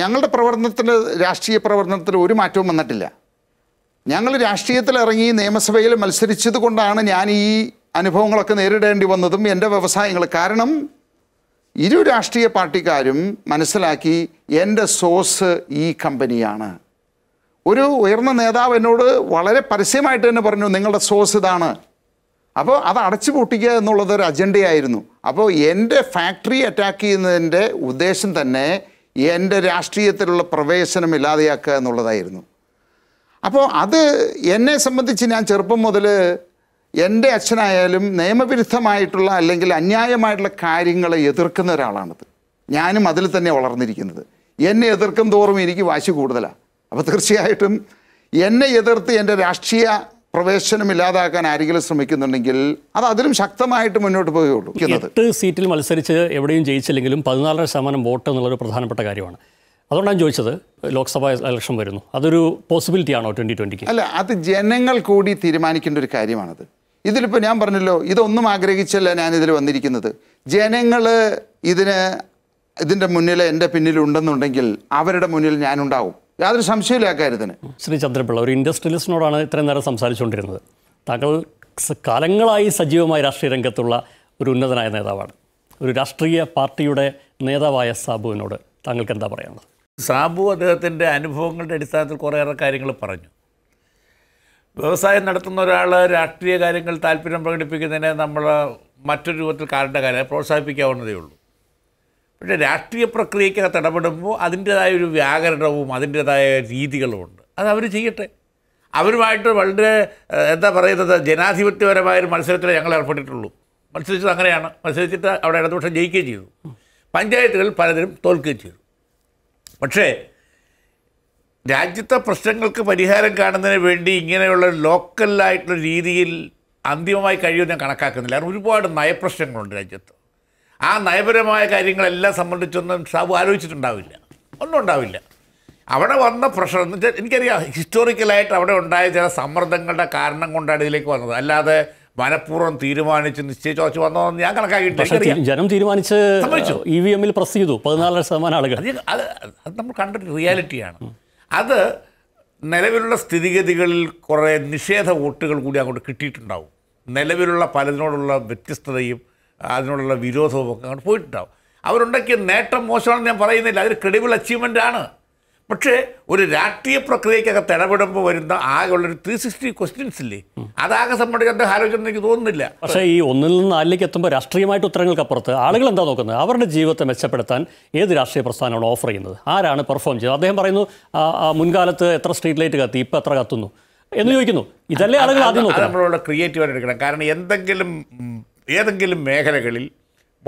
ഞങ്ങളുടെ പ്രവർത്തനത്തിൽ രാഷ്ട്രീയ പ്രവർത്തനത്തിൽ ഒരു മാറ്റവും വന്നിട്ടില്ല. ഞങ്ങൾ രാഷ്ട്രീയത്തിലിറങ്ങി നിയമസഭയിൽ മത്സരിച്ചത് കൊണ്ടാണ് ഞാൻ ഈ അനുഭവങ്ങളൊക്കെ നേരിടേണ്ടി വന്നതും എൻ്റെ വ്യവസായങ്ങൾ. കാരണം ഇരു രാഷ്ട്രീയ പാർട്ടിക്കാരും മനസ്സിലാക്കി എൻ്റെ സോഴ്സ് ഈ കമ്പനിയാണ്. ഒരു ഉയർന്ന നേതാവ് എന്നോട് വളരെ പരസ്യമായിട്ട് തന്നെ പറഞ്ഞു, നിങ്ങളുടെ സോഴ്സ് ഇതാണ്. അപ്പോൾ അത് അടച്ചു പൂട്ടിക്കുക എന്നുള്ളതൊരു അജണ്ടയായിരുന്നു. അപ്പോൾ എൻ്റെ ഫാക്ടറി അറ്റാക്ക് ചെയ്യുന്നതിൻ്റെ ഉദ്ദേശം തന്നെ എൻ്റെ രാഷ്ട്രീയത്തിലുള്ള പ്രവേശനം ഇല്ലാതെയാക്കുക എന്നുള്ളതായിരുന്നു. അപ്പോൾ അത് എന്നെ സംബന്ധിച്ച്, ഞാൻ ചെറുപ്പം മുതൽ എൻ്റെ അച്ഛനായാലും നിയമവിരുദ്ധമായിട്ടുള്ള അല്ലെങ്കിൽ അന്യായമായിട്ടുള്ള കാര്യങ്ങളെ എതിർക്കുന്ന ഒരാളാണത്. ഞാനും അതിൽ തന്നെ വളർന്നിരിക്കുന്നത്. എന്നെ എതിർക്കും തോറും എനിക്ക് വാശി കൂടുതലാണ്. അപ്പോൾ തീർച്ചയായിട്ടും എന്നെ എതിർത്ത് എൻ്റെ രാഷ്ട്രീയ പ്രവേശനം ഇല്ലാതാക്കാൻ ആരെങ്കിലും ശ്രമിക്കുന്നുണ്ടെങ്കിൽ അത് അതിലും ശക്തമായിട്ട് മുന്നോട്ട് പോവുകയുള്ളൂ. എട്ട് സീറ്റിൽ മത്സരിച്ച് എവിടെയും ജയിച്ചില്ലെങ്കിലും പതിനാലര ശതമാനം വോട്ട് എന്നുള്ളൊരു പ്രധാനപ്പെട്ട കാര്യമാണ്. അതുകൊണ്ടാണ് ചോദിച്ചത്, ലോക്സഭാ ഇലക്ഷൻ വരുന്നു, അതൊരു പോസിബിലിറ്റി ആണോ ട്വൻ്റി ട്വൻ്റിക്ക്? അല്ല, അത് ജനങ്ങൾ കൂടി തീരുമാനിക്കേണ്ട ഒരു കാര്യമാണത്. ഇതിലിപ്പോൾ ഞാൻ പറഞ്ഞല്ലോ, ഇതൊന്നും ആഗ്രഹിച്ചല്ല ഞാനിതിൽ വന്നിരിക്കുന്നത്. ജനങ്ങൾ ഇതിന് ഇതിൻ്റെ മുന്നിൽ എൻ്റെ പിന്നിലുണ്ടെന്നുണ്ടെങ്കിൽ അവരുടെ മുന്നിൽ ഞാനുണ്ടാവും, യാതൊരു സംശയമില്ല കാര്യത്തിന്. ശ്രീ ചന്ദ്രപിള്ള, ഒരു ഇൻഡസ്ട്രിയലിസ്റ്റിനോടാണ് ഇത്രയും നേരം സംസാരിച്ചുകൊണ്ടിരുന്നത്. താങ്കൾ കാലങ്ങളായി സജീവമായ രാഷ്ട്രീയ രംഗത്തുള്ള ഒരു ഉന്നതനായ നേതാവാണ്. ഒരു രാഷ്ട്രീയ പാർട്ടിയുടെ നേതാവായ സാബുവിനോട് താങ്കൾക്ക് എന്താ പറയാനുള്ളത്? സാബു അദ്ദേഹത്തിൻ്റെ അനുഭവങ്ങളുടെ അടിസ്ഥാനത്തിൽ കുറേയേറെ കാര്യങ്ങൾ പറഞ്ഞു. വ്യവസായം നടത്തുന്ന ഒരാൾ രാഷ്ട്രീയ കാര്യങ്ങൾ താല്പര്യം പ്രകടിപ്പിക്കുന്നതിനെ നമ്മൾ മറ്റൊരു രൂപത്തിൽ കാണേണ്ട കാര്യം, പ്രോത്സാഹിപ്പിക്കാവുന്നതേ ഉള്ളൂ. പക്ഷേ രാഷ്ട്രീയ പ്രക്രിയക്കകത്ത് ഇടപെടുമ്പോൾ അതിൻ്റേതായ ഒരു വ്യാകരണവും അതിൻ്റേതായ രീതികളുമുണ്ട്. അത് അവർ ചെയ്യട്ടെ. അവരുമായിട്ട് വളരെ എന്താ പറയുന്നത്, ജനാധിപത്യപരമായ ഒരു മത്സരത്തിലേ ഞങ്ങൾ ഏർപ്പെട്ടിട്ടുള്ളൂ. മത്സരിച്ചത് അങ്ങനെയാണ്. മത്സരിച്ചിട്ട് അവിടെ ഇടതുപക്ഷം ജയിക്കുകയും ചെയ്തു, പഞ്ചായത്തുകൾ പലതരം തോൽക്കുകയും ചെയ്തു. പക്ഷേ രാജ്യത്തെ പ്രശ്നങ്ങൾക്ക് പരിഹാരം കാണുന്നതിന് വേണ്ടി ഇങ്ങനെയുള്ള ലോക്കലായിട്ടുള്ള രീതിയിൽ അന്തിമമായി കഴിയുമെന്ന് ഞാൻ കണക്കാക്കുന്നില്ല. കാരണം ഒരുപാട് നയപ്രശ്നങ്ങളുണ്ട് രാജ്യത്ത്. ആ നയപരമായ കാര്യങ്ങളെല്ലാം സംബന്ധിച്ചൊന്നും സാബു ആലോചിച്ചിട്ടുണ്ടാവില്ല, ഒന്നും ഉണ്ടാവില്ല. അവിടെ വന്ന പ്രഷർ എന്ന് വെച്ചാൽ, എനിക്കറിയാം ഹിസ്റ്റോറിക്കലായിട്ട് അവിടെ ഉണ്ടായ ചില സമ്മർദ്ദങ്ങളുടെ കാരണം കൊണ്ടാണ് ഇതിലേക്ക് വന്നത്. അല്ലാതെ മനഃപൂർവ്വം തീരുമാനിച്ച് നിശ്ചയിച്ച് കുറച്ച് വന്നതെന്ന് ഞാൻ കണക്കാക്കിയിട്ടില്ല. ജനം തീരുമാനിച്ച് സംഭവിച്ചു. ഇ വി എമ്മിൽ പ്രസ് ചെയ്തു പതിനാലര ശതമാനം ആളുകൾ. അത് അത് നമ്മൾ കണ്ടിട്ട് റിയാലിറ്റിയാണ്. അത് നിലവിലുള്ള സ്ഥിതിഗതികളിൽ കുറേ നിഷേധ വോട്ടുകൾ കൂടി അങ്ങോട്ട് കിട്ടിയിട്ടുണ്ടാവും. നിലവിലുള്ള പലതിനോടുള്ള വ്യത്യസ്തതയും അതിനോടുള്ള വിരോധവും ഒക്കെ അങ്ങോട്ട് പോയിട്ടുണ്ടാവും. അവരുണ്ടാക്കിയ നേട്ടം മോശമാണെന്ന് ഞാൻ പറയുന്നില്ല, അതൊരു ക്രെഡിബിൾ അച്ചീവ്മെൻ്റാണ്. പക്ഷേ ഒരു രാഷ്ട്രീയ പ്രക്രിയക്കകത്ത് ഇടപെടുമ്പോൾ വരുന്ന ആകെയുള്ളൊരു ത്രീ സിക്സ്റ്റി ക്വസ്റ്റ്യൻസ് ഇല്ലേ, അതാകെ സംബന്ധിച്ച് ആലോചന എനിക്ക് തോന്നുന്നില്ല. പക്ഷേ ഈ ഒന്നിൽ നിന്ന് നാലിലേക്ക് എത്തുമ്പോൾ രാഷ്ട്രീയമായിട്ട് ഉത്തരങ്ങൾക്കപ്പുറത്ത് ആളുകൾ എന്താ നോക്കുന്നത്? അവരുടെ ജീവിതത്തെ മെച്ചപ്പെടുത്താൻ ഏത് രാഷ്ട്രീയ പ്രസ്ഥാനമാണ് ഓഫർ ചെയ്യുന്നത്? ആരാണ് പെർഫോം ചെയ്യുന്നത്? അദ്ദേഹം പറയുന്നു, മുൻകാലത്ത് എത്ര സ്ട്രീറ്റ് ലൈറ്റ് കത്തി, ഇപ്പം എത്ര കത്തുന്നു എന്ന് ചോദിക്കുന്നു. ഇതല്ലേ ആളുകൾ ആദ്യം നോക്കുന്നത്. നമ്മളോട് ക്രിയേറ്റീവായിട്ട് എടുക്കണം. കാരണം എന്തെങ്കിലും ഏതെങ്കിലും മേഖലകളിൽ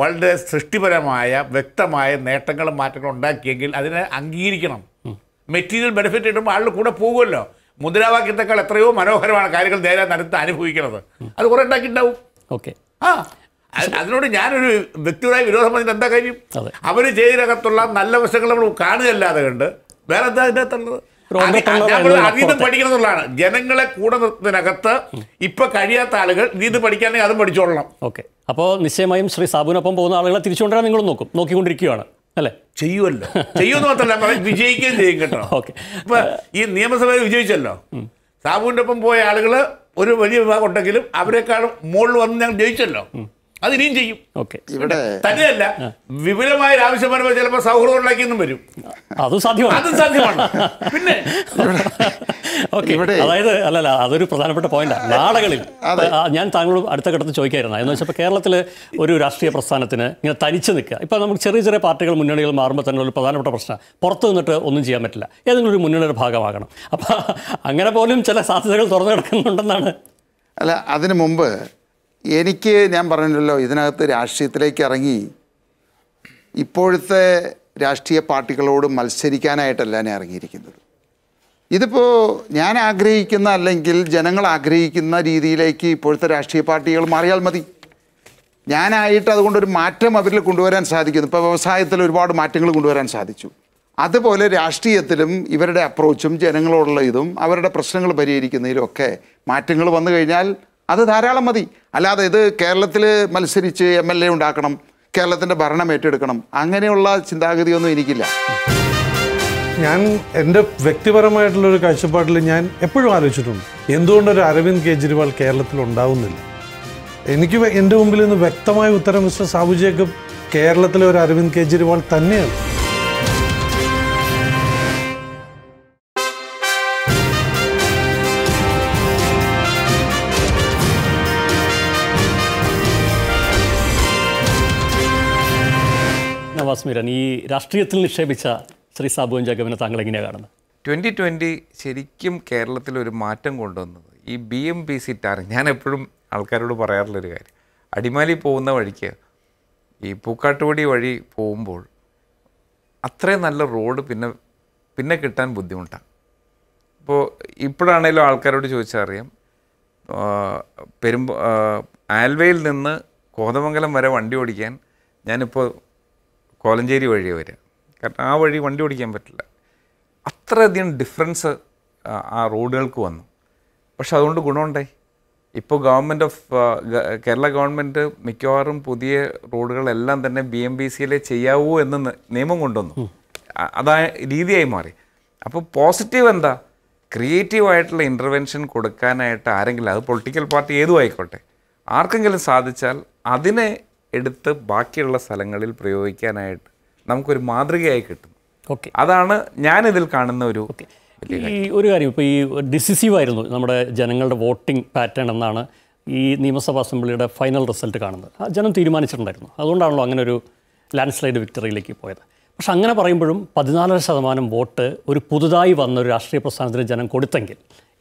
വളരെ സൃഷ്ടിപരമായ വ്യക്തമായ നേട്ടങ്ങളും മാറ്റങ്ങളും ഉണ്ടാക്കിയെങ്കിൽ അതിനെ അംഗീകരിക്കണം. മെറ്റീരിയൽ ബെനിഫിറ്റ് കിട്ടുമ്പോൾ ആളുടെ കൂടെ പോകുമല്ലോ. മുദ്രാവാക്യത്തെക്കാൾ എത്രയോ മനോഹരമാണ് കാര്യങ്ങൾ നേരെ നടത്തി അനുഭവിക്കുന്നത്. അത് കുറേ ഉണ്ടാക്കിയിട്ടുണ്ടാവും. ഓക്കെ, ആ അതിനോട് ഞാനൊരു വ്യക്തിപരമായ വിരോധം പറഞ്ഞിട്ട് എന്താ കാര്യം? അവർ ചെയ്തിനകത്തുള്ള നല്ല വശങ്ങൾ നമ്മൾ കാണുകയല്ലാതെ കണ്ട് വേറെ എന്താ അതിൻ്റെ അകത്തുള്ളത്? അതീതം പഠിക്കണമെന്നുള്ളതാണ്. ജനങ്ങളെ കൂടെ നിർത്തുന്നതിനകത്ത് ഇപ്പൊ കഴിയാത്ത ആളുകൾ നീതി പഠിക്കാനെങ്കിൽ അതും പഠിച്ചോളണം. ഓക്കെ, അപ്പോൾ നിശ്ചയമായും ശ്രീ സാബുവിനൊപ്പം പോകുന്ന ആളുകളെ തിരിച്ചുകൊണ്ടിരാൻ നിങ്ങൾ നോക്കും, നോക്കിക്കൊണ്ടിരിക്കുകയാണ് അല്ലേ? ചെയ്യുമല്ലോ, ചെയ്യുമെന്ന് മാത്രമല്ല വിജയിക്കുകയും ചെയ്യും കേട്ടോ. ഓക്കെ, ഇപ്പൊ ഈ നിയമസഭയിൽ വിജയിച്ചല്ലോ. സാബുവിൻ്റെ ഒപ്പം പോയ ആളുകൾ ഒരു വലിയ വിഭാഗം ഉണ്ടെങ്കിലും അവരെക്കാളും മുകളിൽ വന്ന് ഞങ്ങൾ ജയിച്ചല്ലോ. അത് ഇനിയും ചെയ്യും. ഇവിടെ തന്നെയല്ല, വിപുലമായ ആവശ്യം വരുമ്പോൾ ചിലപ്പോൾ സൗഹൃദം ഉണ്ടാക്കിയെന്നും വരും. അതും സാധ്യമാണ്, അതും സാധ്യമാണ്. പിന്നെ അതായത് അല്ലല്ല, അതൊരു പ്രധാനപ്പെട്ട പോയിന്റാണ് നാടകളിൽ. ഞാൻ താങ്കളോട് അടുത്ത ഘട്ടത്തിൽ ചോദിക്കായിരുന്നു, എന്ന് വെച്ചാൽ കേരളത്തിൽ ഒരു രാഷ്ട്രീയ പ്രസ്ഥാനത്തിന് ഇങ്ങനെ തനിച്ച് നിൽക്കുക, ഇപ്പം നമുക്ക് ചെറിയ ചെറിയ പാർട്ടികൾ മുന്നണികൾ മാറുമ്പോൾ തന്നെ ഒരു പ്രധാനപ്പെട്ട പ്രശ്നം, പുറത്ത് നിന്നിട്ട് ഒന്നും ചെയ്യാൻ പറ്റില്ല, ഏതെങ്കിലും ഒരു മുന്നണിയുടെ ഭാഗമാകണം. അപ്പം അങ്ങനെ പോലും ചില സാധ്യതകൾ തുറന്നു കിടക്കുന്നുണ്ടെന്നാണ്. അല്ല, അതിനു മുമ്പ് എനിക്ക് ഞാൻ പറഞ്ഞല്ലോ, ഇതിനകത്ത് രാഷ്ട്രീയത്തിലേക്ക് ഇറങ്ങി ഇപ്പോഴത്തെ രാഷ്ട്രീയ പാർട്ടികളോട് മത്സരിക്കാനായിട്ടല്ല ഞാൻ ഇറങ്ങിയിരിക്കുന്നത്. ഇതിപ്പോൾ ഞാൻ ആഗ്രഹിക്കുന്ന അല്ലെങ്കിൽ ജനങ്ങൾ ആഗ്രഹിക്കുന്ന രീതിയിലേക്ക് ഇപ്പോഴത്തെ രാഷ്ട്രീയ പാർട്ടികൾ മാറിയാൽ മതി. ഞാനായിട്ട് അതുകൊണ്ടൊരു മാറ്റം അവരിൽ കൊണ്ടുവരാൻ സാധിക്കുന്നു. ഇപ്പോൾ വ്യവസായത്തിൽ ഒരുപാട് മാറ്റങ്ങൾ കൊണ്ടുവരാൻ സാധിച്ചു. അതുപോലെ രാഷ്ട്രീയത്തിലും ഇവരുടെ അപ്രോച്ചും ജനങ്ങളോടുള്ള ഇതും അവരുടെ പ്രശ്നങ്ങൾ പരിഹരിക്കുന്നതിലുമൊക്കെ മാറ്റങ്ങൾ വന്നു കഴിഞ്ഞാൽ അത് ധാരാളം മതി. അല്ലാതെ ഇത് കേരളത്തിൽ മത്സരിച്ച് എം എൽ എ ഉണ്ടാക്കണം, കേരളത്തിൻ്റെ ഭരണം ഏറ്റെടുക്കണം, അങ്ങനെയുള്ള ചിന്താഗതിയൊന്നും എനിക്കില്ല. ഞാൻ എൻ്റെ വ്യക്തിപരമായിട്ടുള്ളൊരു കാഴ്ചപ്പാടിൽ ഞാൻ എപ്പോഴും ആലോചിച്ചിട്ടുണ്ട്, എന്തുകൊണ്ടൊരു അരവിന്ദ് കെജ്രിവാൾ കേരളത്തിൽ ഉണ്ടാവുന്നില്ല. എനിക്ക് എൻ്റെ മുമ്പിൽ നിന്ന് വ്യക്തമായ ഉത്തരം മിസ്റ്റർ സാബു ജേക്കബ് കേരളത്തിലെ ഒരു അരവിന്ദ് കെജ്രിവാൾ തന്നെയാണ്. വാസ്മിരൻ, ഈ രാഷ്ട്രീയത്തിൽ നിക്ഷേപിച്ച ശ്രീ സാബു എം ജേക്കബിനെ താങ്കൾ എങ്ങനെയാണ് കാണുന്നത്? ട്വൻ്റി ട്വൻ്റി ശരിക്കും കേരളത്തിലൊരു മാറ്റം കൊണ്ടുവന്നത് ഈ B M P C tar. ഞാൻ എപ്പോഴും ആൾക്കാരോട് പറയാറുള്ളൊരു കാര്യം, അടിമാലി പോകുന്ന വഴിക്ക് ഈ പൂക്കാട്ടുപടി വഴി പോകുമ്പോൾ അത്രയും നല്ല റോഡ് പിന്നെ പിന്നെ കിട്ടാൻ ബുദ്ധിമുട്ടാണ്. ഇപ്പോൾ ഇപ്പോഴാണേലും ആൾക്കാരോട് ചോദിച്ചറിയാം, പെരുമ്പ ആൽവയിൽ നിന്ന് കോതമംഗലം വരെ വണ്ടി ഓടിക്കാൻ ഞാനിപ്പോൾ കോലഞ്ചേരി വഴിയേ വരിക, കാരണം ആ വഴി വണ്ടി ഓടിക്കാൻ പറ്റില്ല. അത്രയധികം ഡിഫറൻസ് ആ റോഡുകൾക്ക് വന്നു. പക്ഷെ അതുകൊണ്ട് ഗുണമുണ്ടായി. ഇപ്പോൾ ഗവൺമെൻറ് ഓഫ് കേരള ഗവൺമെൻറ് മിക്കവാറും പുതിയ റോഡുകളെല്ലാം തന്നെ ബി എം ബി സിയിലെ ചെയ്യാവൂ എന്ന് നിയമം കൊണ്ടുവന്നു. അതായ രീതിയായി മാറി. അപ്പോൾ പോസിറ്റീവ് എന്താ, ക്രിയേറ്റീവായിട്ടുള്ള ഇൻ്റർവെൻഷൻ കൊടുക്കാനായിട്ട് ആരെങ്കിലും, അത് പൊളിറ്റിക്കൽ പാർട്ടി ഏതും ആയിക്കോട്ടെ, ആർക്കെങ്കിലും സാധിച്ചാൽ അതിനെ എടുത്ത് ബാക്കിയുള്ള സ്ഥലങ്ങളിൽ പ്രയോഗിക്കാനായിട്ട് നമുക്കൊരു മാതൃകയായി കിട്ടും. ഓക്കെ, അതാണ് ഞാനിതിൽ കാണുന്ന ഒരു ഈ ഒരു കാര്യം. ഇപ്പോൾ ഈ ഡിസിസീവായിരുന്നു നമ്മുടെ ജനങ്ങളുടെ വോട്ടിംഗ് പാറ്റേൺ എന്നാണ് ഈ നിയമസഭാ അസംബ്ലിയുടെ ഫൈനൽ റിസൾട്ട് കാണുന്നത്. ജനം തീരുമാനിച്ചിട്ടുണ്ടായിരുന്നു, അതുകൊണ്ടാണല്ലോ അങ്ങനെ ഒരു ലാൻഡ് സ്ലൈഡ് വിക്ടറിയിലേക്ക് പോയത്. പക്ഷെ അങ്ങനെ പറയുമ്പോഴും പതിനാലര ശതമാനം വോട്ട് ഒരു പുതുതായി വന്ന ഒരു രാഷ്ട്രീയ പ്രസ്ഥാനത്തിന് ജനം കൊടുത്തെങ്കിൽ